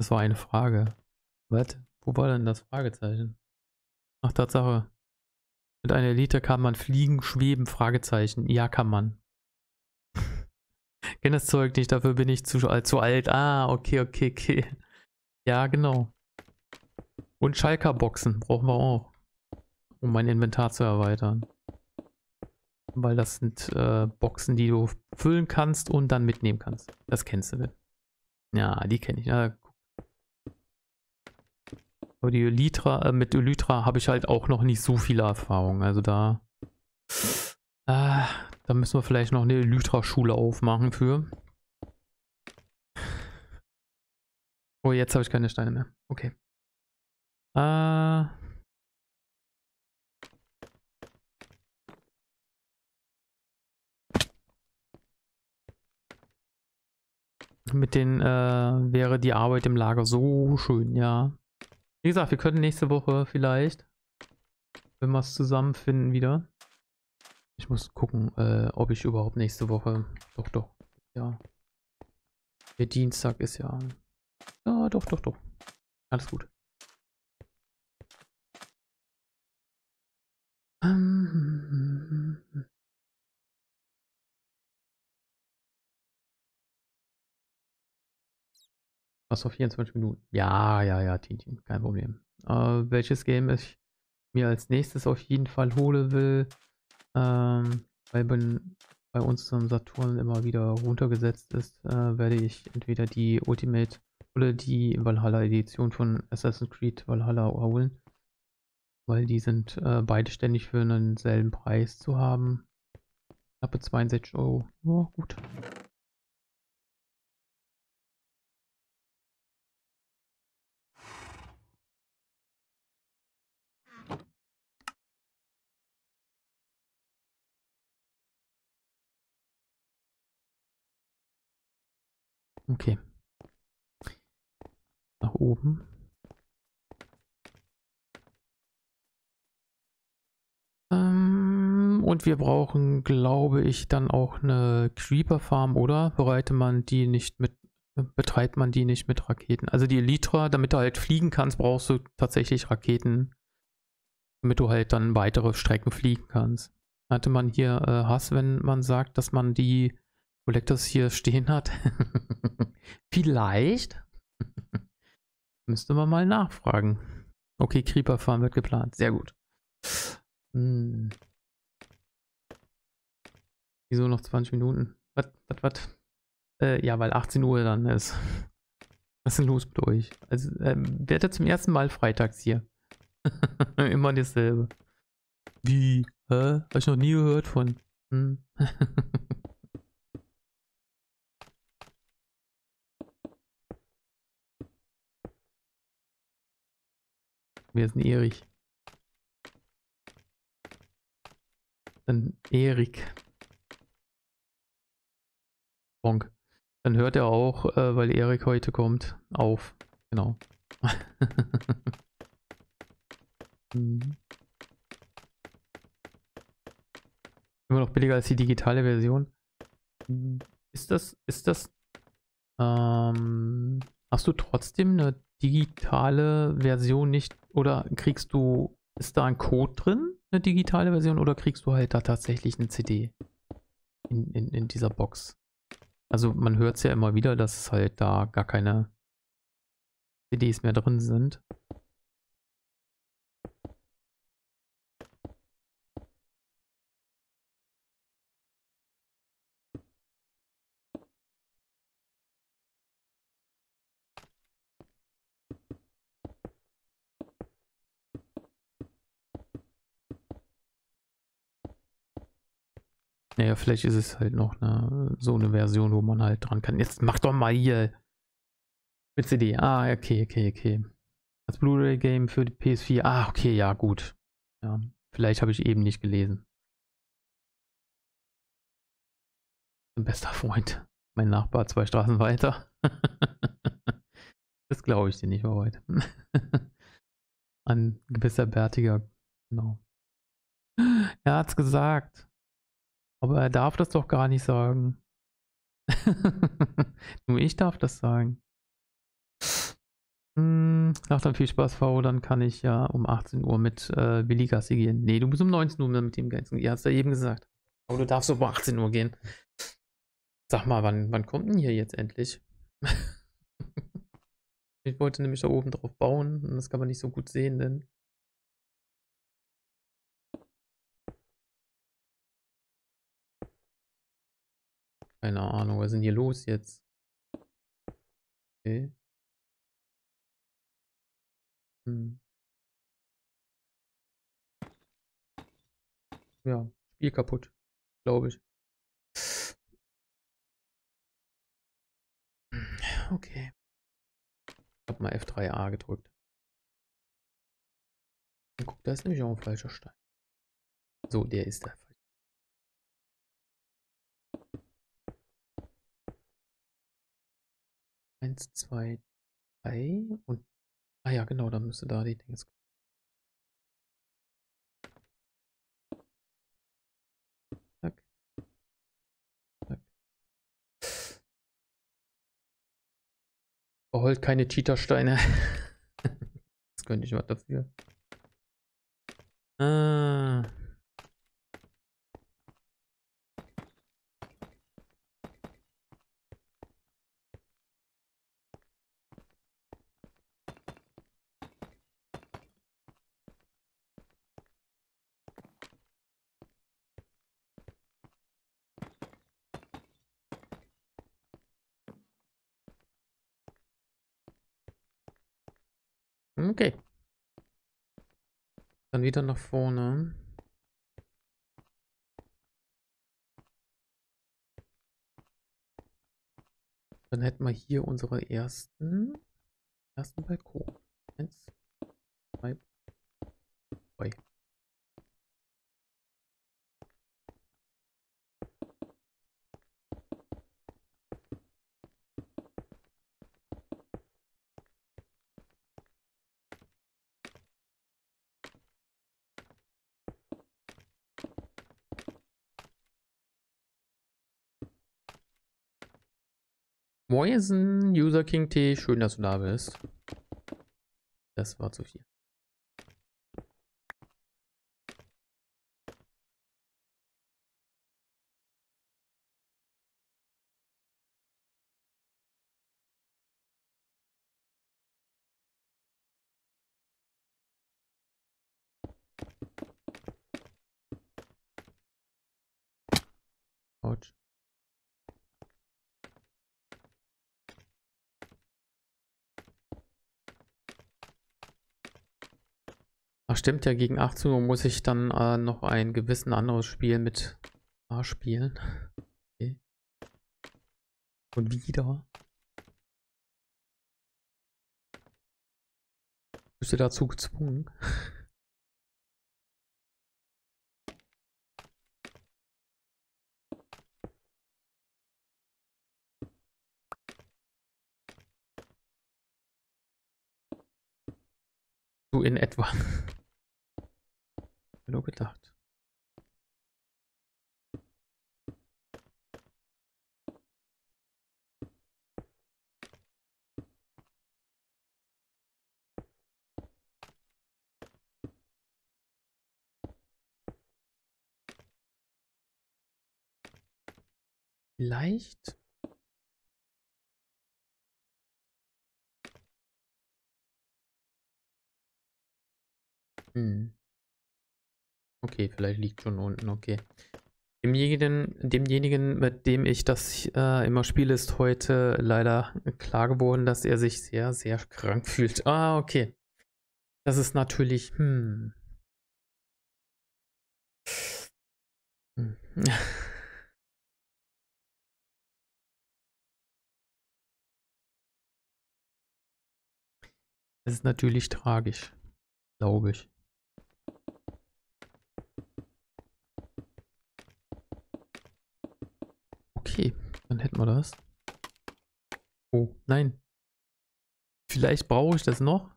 Das war eine Frage. Was? Wo war denn das Fragezeichen? Ach, Tatsache. Mit einem Liter kann man fliegen, schweben, Fragezeichen. Ja, kann man. Ich kenne das Zeug nicht, dafür bin ich zu alt. Ah, okay. Ja, genau. Und Schalker-Boxen brauchen wir auch, um mein Inventar zu erweitern. Weil das sind Boxen, die du füllen kannst und dann mitnehmen kannst. Das kennst du mit. Ja, die kenne ich. Ja. Aber die Elytra, mit Elytra habe ich halt auch noch nicht so viele Erfahrungen. Also da müssen wir vielleicht noch eine Elytra-Schule aufmachen für. Oh, jetzt habe ich keine Steine mehr. Okay. Mit denen wäre die Arbeit im Lager so schön, ja. Wie gesagt, wir können nächste Woche vielleicht, wenn wir es zusammenfinden, wieder. Ich muss gucken, ob ich überhaupt nächste Woche... Doch, ja. Der Dienstag ist ja... Ja, doch. Alles gut. Was auf 24 Minuten? Ja, Tintin, kein Problem. Welches Game ich mir als nächstes auf jeden Fall holen will, weil bei unserem Saturn immer wieder runtergesetzt ist, werde ich entweder die Ultimate oder die Valhalla-Edition von Assassin's Creed Valhalla holen. Weil die sind beide ständig für einen selben Preis zu haben. Knappe 62 Euro. Oh, gut. Okay. Nach oben. Und wir brauchen, glaube ich, dann auch eine Creeper-Farm, oder? Betreibt man die nicht mit Raketen? Also die Elytra, damit du halt fliegen kannst, brauchst du tatsächlich Raketen. Damit du halt dann weitere Strecken fliegen kannst. Hatte man hier Hass, wenn man sagt, dass man die Collectors hier stehen hat? Vielleicht. Müsste man mal nachfragen. Okay, Creeper Farm wird geplant. Sehr gut. Wieso noch 20 Minuten? Was? Ja, weil 18 Uhr dann ist. Was ist denn los mit euch? Also, werdet ihr zum ersten Mal freitags hier. Immer dasselbe. Wie? Hä? Hab ich noch nie gehört von. Hm? Wer ist denn Erik? Dann Erik. Bonk. Dann hört er auch, weil Erik heute kommt, auf. Genau. Hm. Immer noch billiger als die digitale Version. Ist das... hast du trotzdem eine digitale Version nicht, oder kriegst du, ist da ein Code drin, eine digitale Version, oder kriegst du halt da tatsächlich eine CD in dieser Box? Also man hört es ja immer wieder, dass halt da gar keine CDs mehr drin sind. Naja, vielleicht ist es halt noch so eine Version, wo man halt dran kann. Jetzt mach doch mal hier mit CD. Ah, okay. Als Blu-ray-Game für die PS4. Ah, okay, ja, gut. Ja, vielleicht habe ich eben nicht gelesen. Mein bester Freund. Mein Nachbar 2 Straßen weiter. Das glaube ich dir nicht mehr heute. Ein gewisser Bärtiger. Genau. Er hat's gesagt. Aber er darf das doch gar nicht sagen. Nur ich darf das sagen. Macht dann viel Spaß, V. Dann kann ich ja um 18 Uhr mit Willi Gassi gehen. Nee, du musst um 19 Uhr mit dem Ganzen gehen. Ihr habt es ja eben gesagt. Aber du darfst um 18 Uhr gehen. Sag mal, wann kommt denn hier jetzt endlich? Ich wollte nämlich da oben drauf bauen. Und das kann man nicht so gut sehen, denn... Keine Ahnung, was ist denn hier los jetzt? Okay. Ja, Spiel kaputt, glaube ich. Okay. Ich habe mal F3A gedrückt. Und guck, da ist nämlich auch ein falscher Stein. So, der ist der falsche. Eins, zwei, drei und... Ah ja, genau, dann müsste da die Dings kommen. Zack. Zack. Verholt keine Cheatersteine. Jetzt könnte ich was dafür. Ah. Okay. Dann wieder nach vorne. Dann hätten wir hier unsere ersten Balkon. 1, 2, 3. Moisen, User King T, schön, dass du da bist. Das war zu viel. Autsch. Ach stimmt ja, gegen 18 Uhr muss ich dann noch ein gewissen anderes Spiel mit A spielen. Okay. Und wieder. Bist du dazu gezwungen? So in etwa. Nur gedacht. Vielleicht. Okay, vielleicht liegt schon unten, okay. Demjenigen, mit dem ich das immer spiele, ist heute leider klar geworden, dass er sich sehr, sehr krank fühlt. Ah, okay. Das ist natürlich, Das ist natürlich tragisch, glaube ich. Okay, dann hätten wir das. Oh, nein. Vielleicht brauche ich das noch.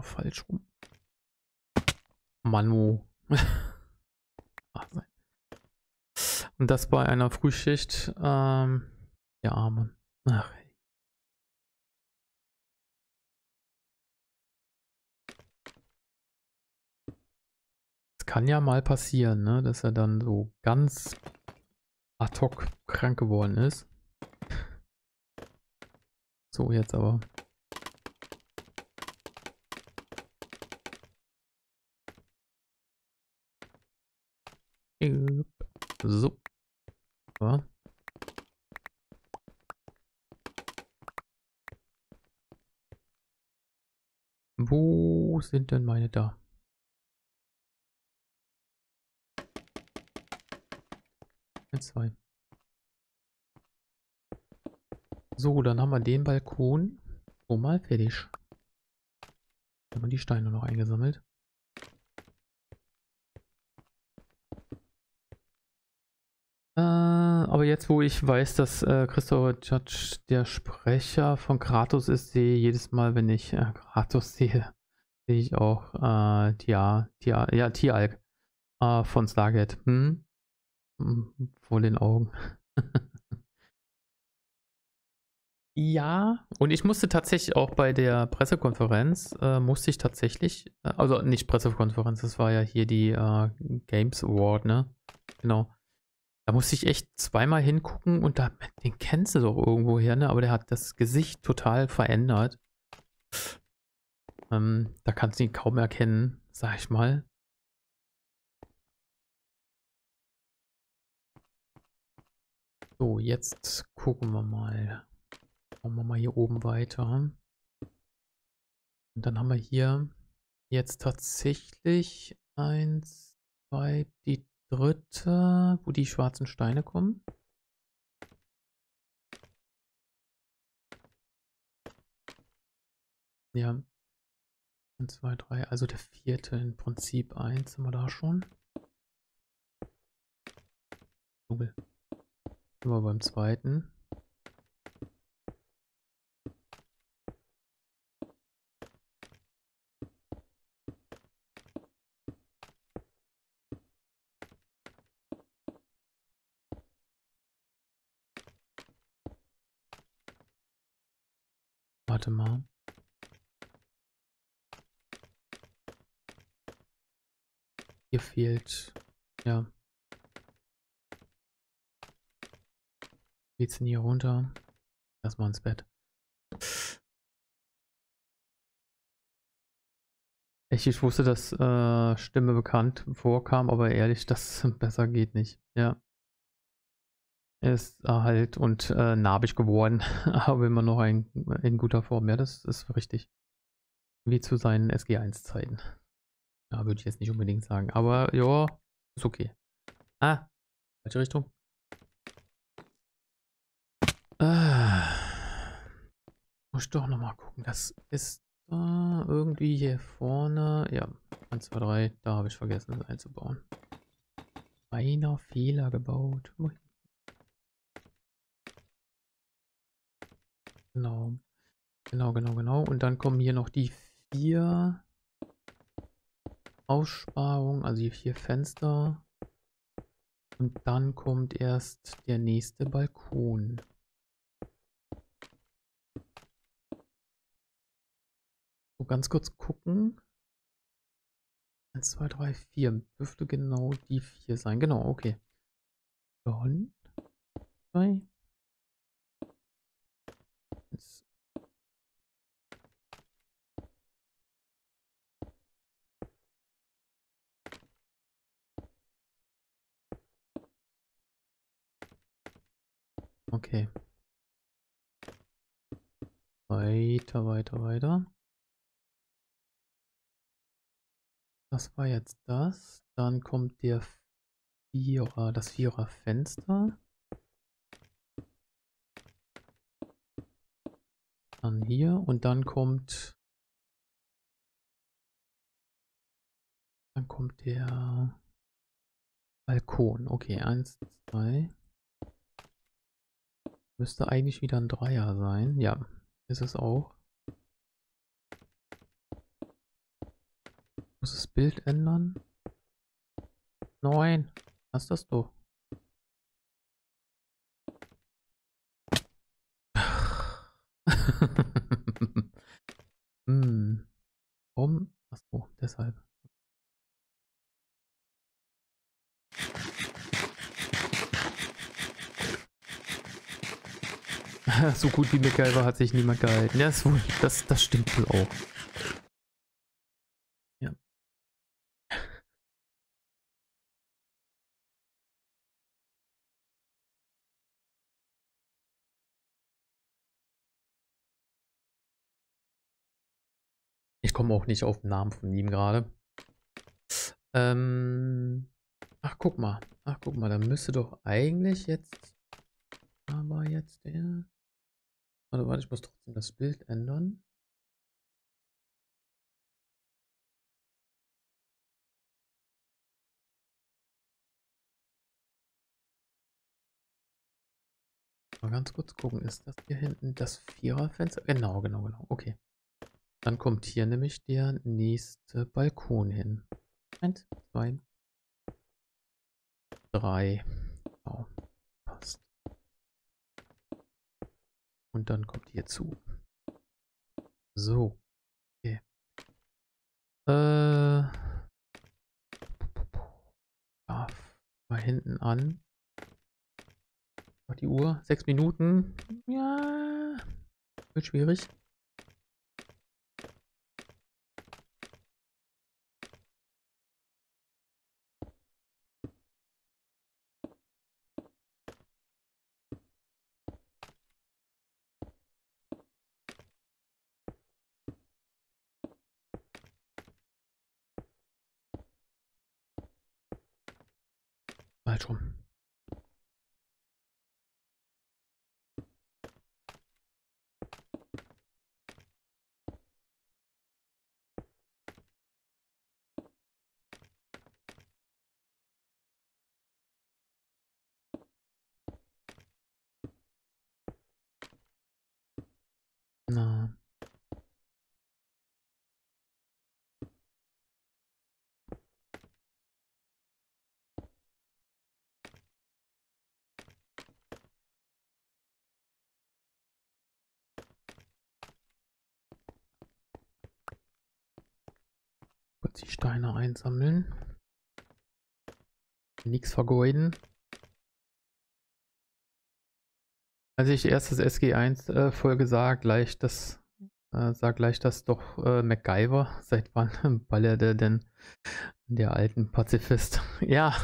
Falsch rum. Manu. Ach nein. Und das bei einer Frühschicht. Der Arme. Ach. Kann ja mal passieren, ne? Dass er dann so ganz ad hoc krank geworden ist. So, jetzt aber. So. Ja. Wo sind denn meine da? Zwei. So, dann haben wir den Balkon schon mal fertig. Haben wir die Steine noch eingesammelt. Aber jetzt, wo ich weiß, dass Christopher Judge der Sprecher von Kratos ist, sehe ich jedes Mal, wenn ich Kratos sehe, sehe ich auch Tjalk von Stargate. Vor den Augen. Ja, und ich musste tatsächlich auch bei der Pressekonferenz, also nicht Pressekonferenz, das war ja hier die Games Award, ne? Genau. Da musste ich echt zweimal hingucken und da, den kennst du doch irgendwo her, ne? Aber der hat das Gesicht total verändert. Da kannst du ihn kaum erkennen, sag ich mal. So, jetzt gucken wir mal. Machen wir mal hier oben weiter. Und dann haben wir hier jetzt tatsächlich eins, zwei, die dritte, wo die schwarzen Steine kommen. Ja. 1, 2, 3, also der vierte im Prinzip. 1 haben wir da schon. Google. Wir beim zweiten. Warte mal. Hier fehlt, ja. Geht's denn hier runter? Erstmal ins Bett. Ich wusste, dass Stimme bekannt vorkam, aber ehrlich, das besser geht nicht. Ja. Er ist halt und narbig geworden, aber immer noch in guter Form. Ja, das ist richtig. Wie zu seinen SG1-Zeiten. Ja, würde ich jetzt nicht unbedingt sagen, aber ja, ist okay. Ah, falsche Richtung. Muss ich doch nochmal gucken. Das ist irgendwie hier vorne. Ja, 1, 2, 3. Da habe ich vergessen, das einzubauen. Einer Fehler gebaut. Genau. Genau. Und dann kommen hier noch die 4 Aussparungen, also die 4 Fenster. Und dann kommt erst der nächste Balkon. So, ganz kurz gucken. 1, 2, 3, 4. Dürfte genau die 4 sein. Genau, okay. Dann 2. 1. Okay. Weiter. Das war jetzt das. Dann kommt der das Vierer Fenster. Dann hier und dann kommt der Balkon. Okay, 1, 2. Müsste eigentlich wieder ein Dreier sein. Ja, ist es auch. Muss das Bild ändern? Nein, lass das doch. Warum? Achso, deshalb. So gut wie MacGyver hat sich niemand gehalten. Ja, das stimmt wohl auch. Ja. Ich komme auch nicht auf den Namen von ihm gerade. Ach, guck mal. Da müsste doch eigentlich jetzt. Aber jetzt der. Warte, ich muss trotzdem das Bild ändern. Mal ganz kurz gucken, ist das hier hinten das Viererfenster? Genau. Okay. Dann kommt hier nämlich der nächste Balkon hin. 1, 2, 3. Genau. Passt. Und dann kommt hier zu. So. Okay. Mal hinten an. Die Uhr. 6 Minuten. Ja. Wird schwierig. Schon. Na. Die Steine einsammeln. Nichts vergeuden. Als ich erst das SG1 Folge sah, gleich das Sag gleich, dass doch MacGyver, seit wann ballert er denn der alten Pazifist? Ja.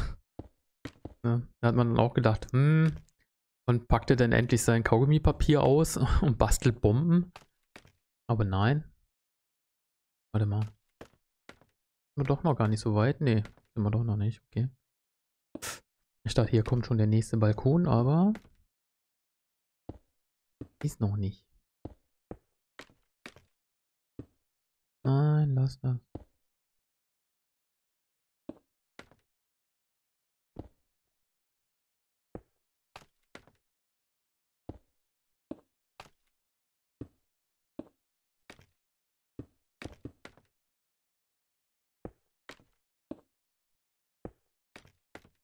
Ne? Da hat man dann auch gedacht, und packt er denn endlich sein Kaugummipapier aus und bastelt Bomben? Aber nein. Warte mal. Sind wir doch noch gar nicht so weit? Nee, sind wir doch noch nicht. Okay. Ich dachte, hier kommt schon der nächste Balkon, aber ist noch nicht. Nein, lass das.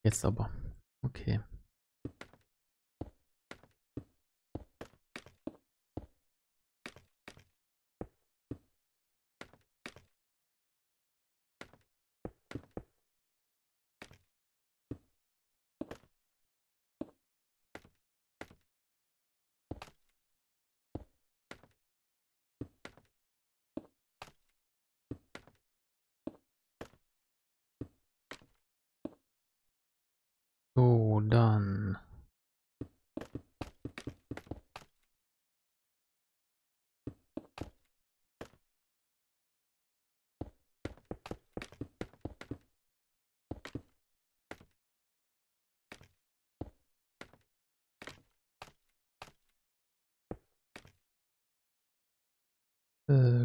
Jetzt aber. Okay. So, dann.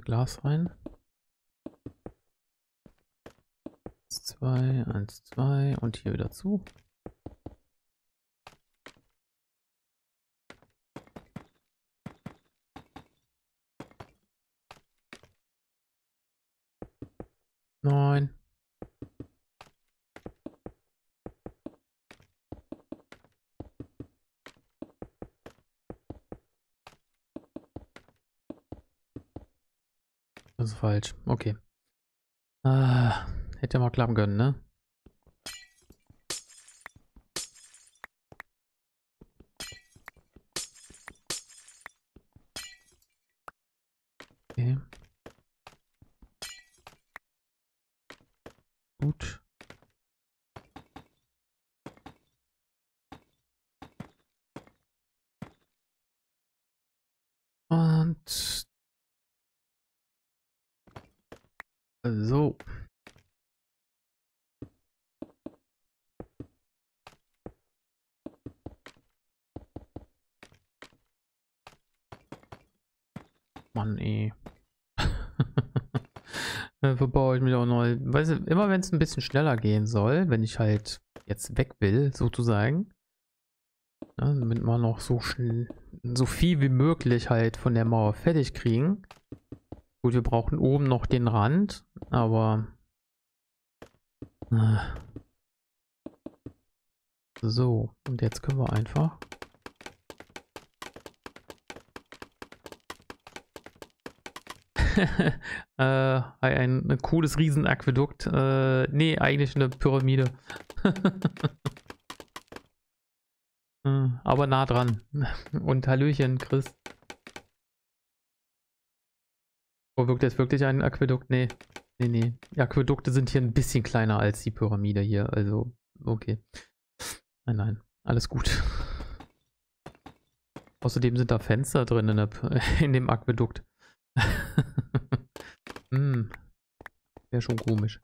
Glas rein. 2, 1, 2 und hier wieder zu. Nein. Das ist falsch. Okay. Hätte ja mal klappen können, ne? Okay. Gut. Und so. Mann, ey. Verbaue ich mich auch neu. Weißt du, immer wenn es ein bisschen schneller gehen soll, wenn ich halt jetzt weg will, sozusagen, ne, damit wir noch so schnell, so viel wie möglich halt von der Mauer fertig kriegen. Gut, wir brauchen oben noch den Rand, aber so, und jetzt können wir einfach. Ein cooles Riesenaquädukt. Nee, eigentlich eine Pyramide. Aber nah dran. Und Hallöchen, Chris. Oh, wirkt das wirklich ein Aquädukt? Nee. Nee, nee. Die Aquädukte sind hier ein bisschen kleiner als die Pyramide hier. Also, okay. Nein, nein. Alles gut. Außerdem sind da Fenster drin in dem Aquädukt. Wäre schon komisch.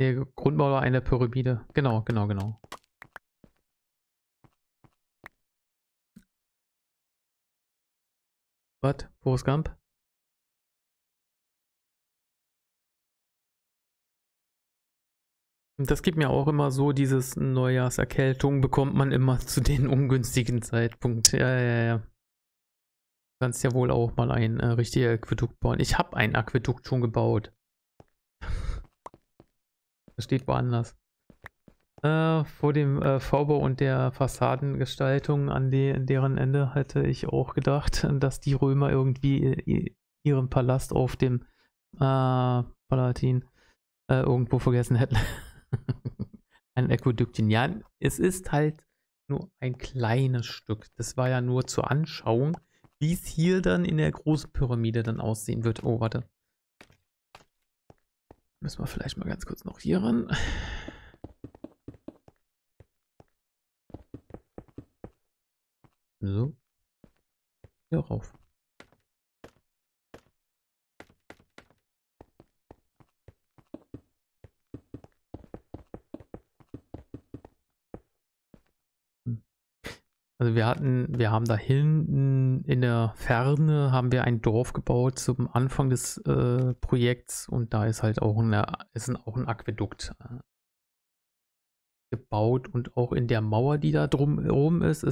Der Grundbau einer Pyramide. Genau, genau, genau. Was? Forrest Gump? Das gibt mir auch immer so, dieses Neujahrserkältung bekommt man immer zu den ungünstigen Zeitpunkt. Ja, ja, ja. Du kannst ja wohl auch mal ein richtiges Aquädukt bauen. Ich habe ein Aquädukt schon gebaut. Das steht woanders. Vor dem V-Bau und der Fassadengestaltung an deren Ende hatte ich auch gedacht, dass die Römer irgendwie ihren Palast auf dem Palatin irgendwo vergessen hätten. Ein Aquäduktchen. Ja, es ist halt nur ein kleines Stück. Das war ja nur zur Anschauung, wie es hier dann in der großen Pyramide dann aussehen wird. Oh, warte. Müssen wir vielleicht mal ganz kurz noch hier ran. So. Hier rauf. Also wir haben da hinten in der Ferne haben wir ein Dorf gebaut zum Anfang des Projekts, und da ist halt auch ein Aquädukt gebaut, und auch in der Mauer, die da drumherum ist,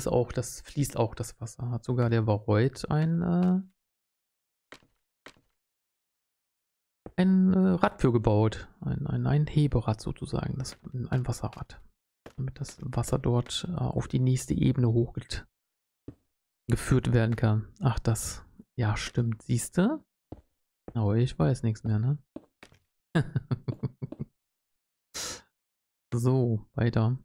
fließt auch das Wasser. Hat sogar der Varroid ein Rad für gebaut, ein Heberad sozusagen, ein Wasserrad, damit das Wasser dort auf die nächste Ebene hochgeführt werden kann. Ach, das. Ja, stimmt. Siehst du? Aber ich weiß nichts mehr, ne? So, weiter.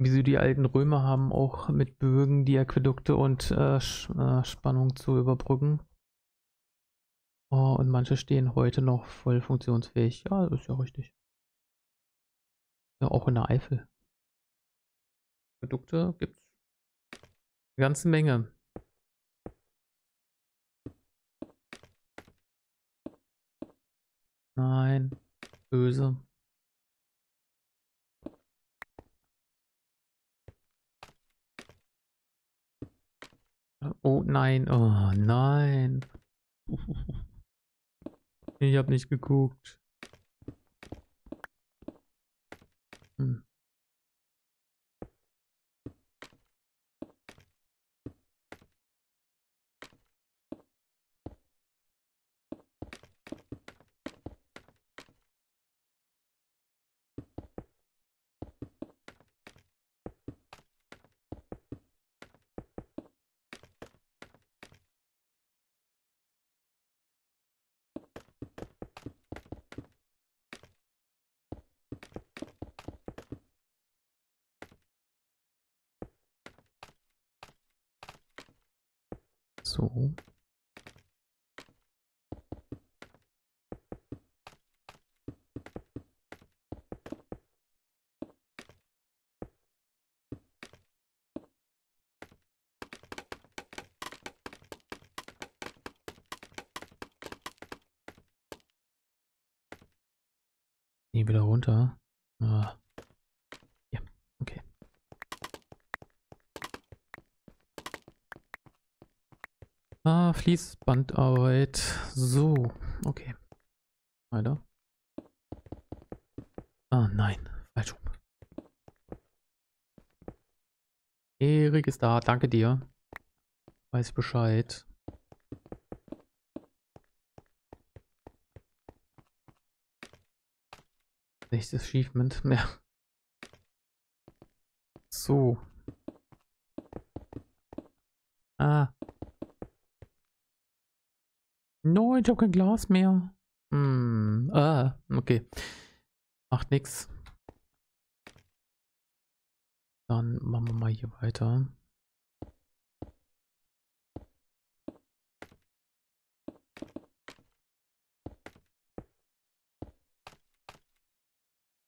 Wieso die alten Römer haben auch mit Bögen die Aquädukte und Spannung zu überbrücken. Oh, und manche stehen heute noch voll funktionsfähig. Ja, das ist ja richtig. Ja, auch in der Eifel. Produkte gibt es eine ganze Menge. Nein, böse. Oh nein, oh nein. Ich habe nicht geguckt. Hm. So. Nee, wieder runter. Ah. Ja, okay. Ah, Fließbandarbeit. So, okay. Weiter. Ah, nein. Falsch rum. Erik ist da. Danke dir. Weiß Bescheid. Nächstes Achievement. Ja. So. Ah. No, ich habe kein Glas mehr. Okay. Macht nix. Dann machen wir mal hier weiter.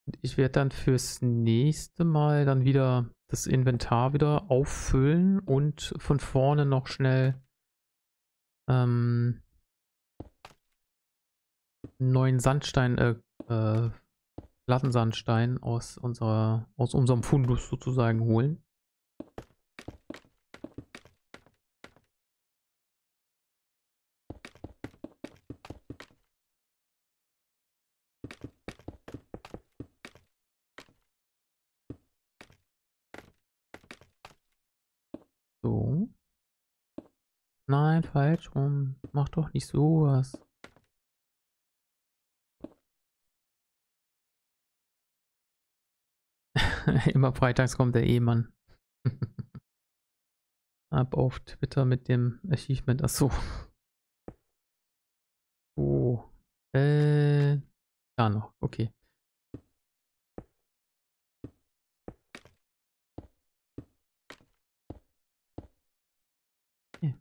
Und ich werde dann fürs nächste Mal dann wieder das Inventar wieder auffüllen und von vorne noch schnell neuen Sandstein, Plattensandstein aus unserem Fundus sozusagen holen. So. Nein, falsch rum. Mach doch nicht sowas. Immer freitags kommt der Ehemann. Ab auf Twitter mit dem Achievement. Achso. Da noch, okay. Okay.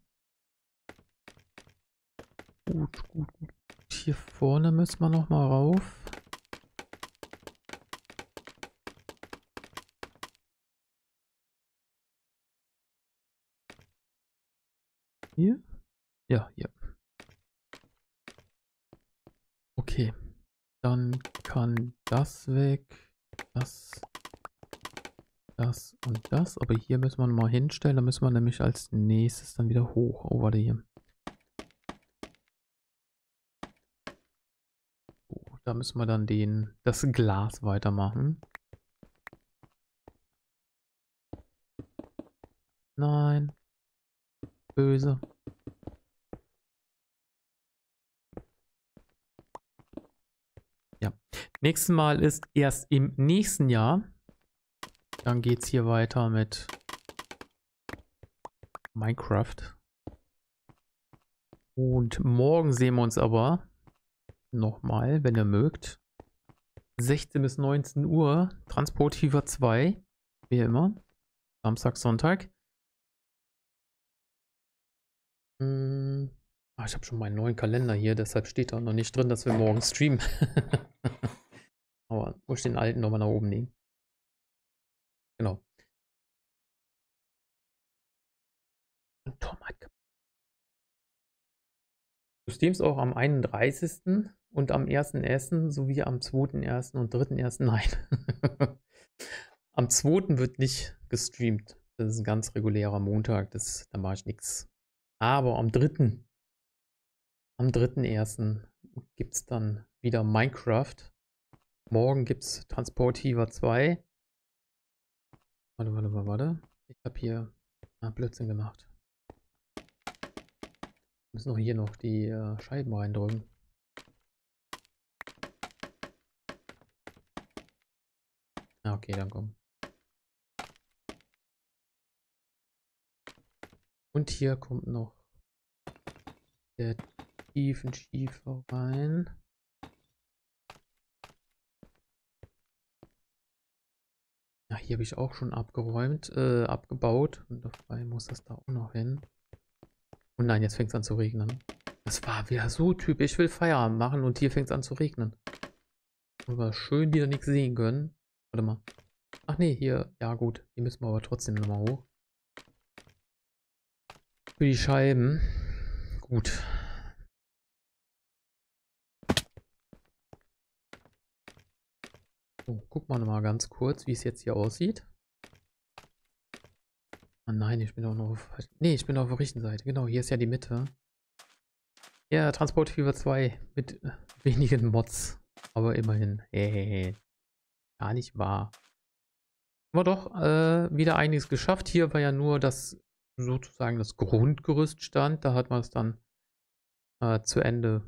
Gut, gut, gut. Hier vorne müssen wir nochmal rauf. Hier? Ja, hier. Okay. Dann kann das weg. Das. Das und das. Aber hier müssen wir nochmal hinstellen. Da müssen wir nämlich als nächstes dann wieder hoch. Oh, warte hier. Oh, da müssen wir dann das Glas weitermachen. Nein. Böse. Ja. Nächstes Mal ist erst im nächsten Jahr. Dann geht's hier weiter mit Minecraft. Und morgen sehen wir uns aber nochmal, wenn ihr mögt. 16 bis 19 Uhr. Transport Fever 2. Wie immer. Samstag, Sonntag. Ah, ich habe schon meinen neuen Kalender hier, deshalb steht da noch nicht drin, dass wir morgen streamen. Aber muss ich den alten nochmal nach oben legen. Genau. Und Tom hat du streamst auch am 31. und am 1.1. sowie am 2.1. und 3.1. Nein. Am 2. wird nicht gestreamt. Das ist ein ganz regulärer Montag, da mache ich nichts. Aber am 3.1. gibt es dann wieder Minecraft. Morgen gibt es Transport Fever 2. Warte. Ich habe hier Blödsinn gemacht. Wir müssen hier noch die Scheiben reindrücken. Ah, okay, dann komm. Und hier kommt noch der Tiefenschiefer rein. Ja, hier habe ich auch schon abgebaut. Und dabei muss das da auch noch hin. Und nein, jetzt fängt es an zu regnen. Das war wieder so typisch. Ich will Feierabend machen und hier fängt es an zu regnen. Aber schön, die da nichts sehen können. Warte mal. Ach nee, hier. Ja gut, hier müssen wir aber trotzdem nochmal hoch. Für die Scheiben. Gut. So, guck mal nochmal ganz kurz, wie es jetzt hier aussieht. Ah nein, ich bin doch noch auf. Nee, ich bin auf der rechten Seite. Genau, hier ist ja die Mitte. Ja, Transport Fever 2 mit wenigen Mods. Aber immerhin. Hey. Gar nicht wahr. Aber doch, wieder einiges geschafft. Hier war ja nur das. Sozusagen das Grundgerüst stand, da hat man es dann zu Ende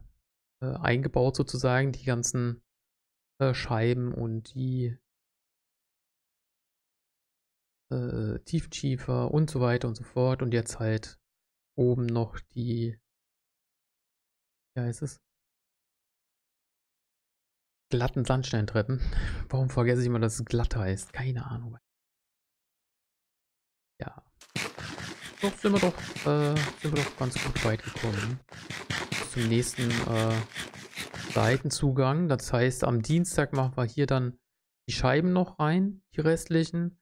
eingebaut, sozusagen die ganzen Scheiben und die Tiefschiefer und so weiter und so fort, und jetzt halt oben noch die, wie heißt es, glatten Sandsteintreppen. Warum vergesse ich immer, dass es glatt heißt? Keine Ahnung. Ja. So, sind wir doch ganz gut weit gekommen. Bis zum nächsten Seitenzugang. Das heißt, am Dienstag machen wir hier dann die Scheiben noch rein, die restlichen,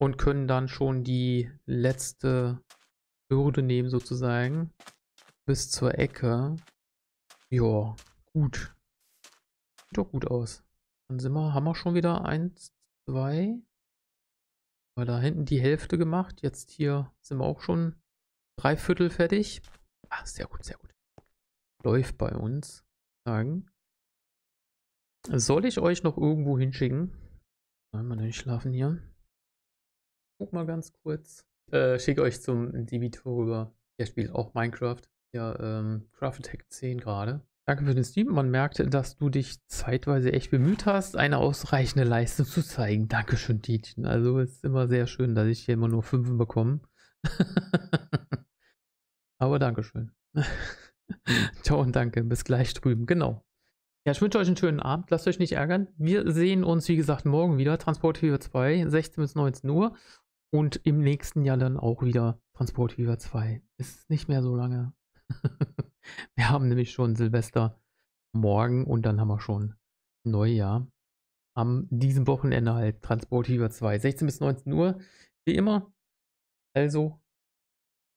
und können dann schon die letzte Hürde nehmen, sozusagen, bis zur Ecke. Ja, gut. Sieht doch gut aus. Dann haben wir schon wieder 1, 2... Weil da hinten die Hälfte gemacht. Jetzt hier sind wir auch schon 3/4 fertig. Ah, sehr gut, sehr gut. Läuft bei uns. Sagen. Soll ich euch noch irgendwo hinschicken? Einmal nicht schlafen hier. Guck mal ganz kurz. Schicke euch zum Debitor rüber. Der spielt auch Minecraft. Ja, Craft Attack 10 gerade. Danke für den Stream. Man merkte, dass du dich zeitweise echt bemüht hast, eine ausreichende Leistung zu zeigen. Dankeschön, Tietchen. Also es ist immer sehr schön, dass ich hier immer nur 5 bekomme. Aber Dankeschön. Ciao und danke. Bis gleich drüben. Genau. Ja, ich wünsche euch einen schönen Abend. Lasst euch nicht ärgern. Wir sehen uns, wie gesagt, morgen wieder. Transport Fever 2, 16 bis 19 Uhr. Und im nächsten Jahr dann auch wieder Transport Fever 2. Ist nicht mehr so lange. Wir haben nämlich schon Silvester morgen und dann haben wir schon Neujahr. Am diesem Wochenende halt Transport Fever 2, 16 bis 19 Uhr. Wie immer. Also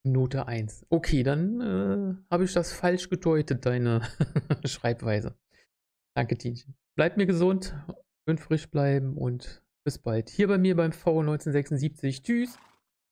Note 1. Okay, dann habe ich das falsch gedeutet, deine Schreibweise. Danke, Tienchen. Bleibt mir gesund, schön frisch bleiben und bis bald. Hier bei mir beim V1976. Tschüss.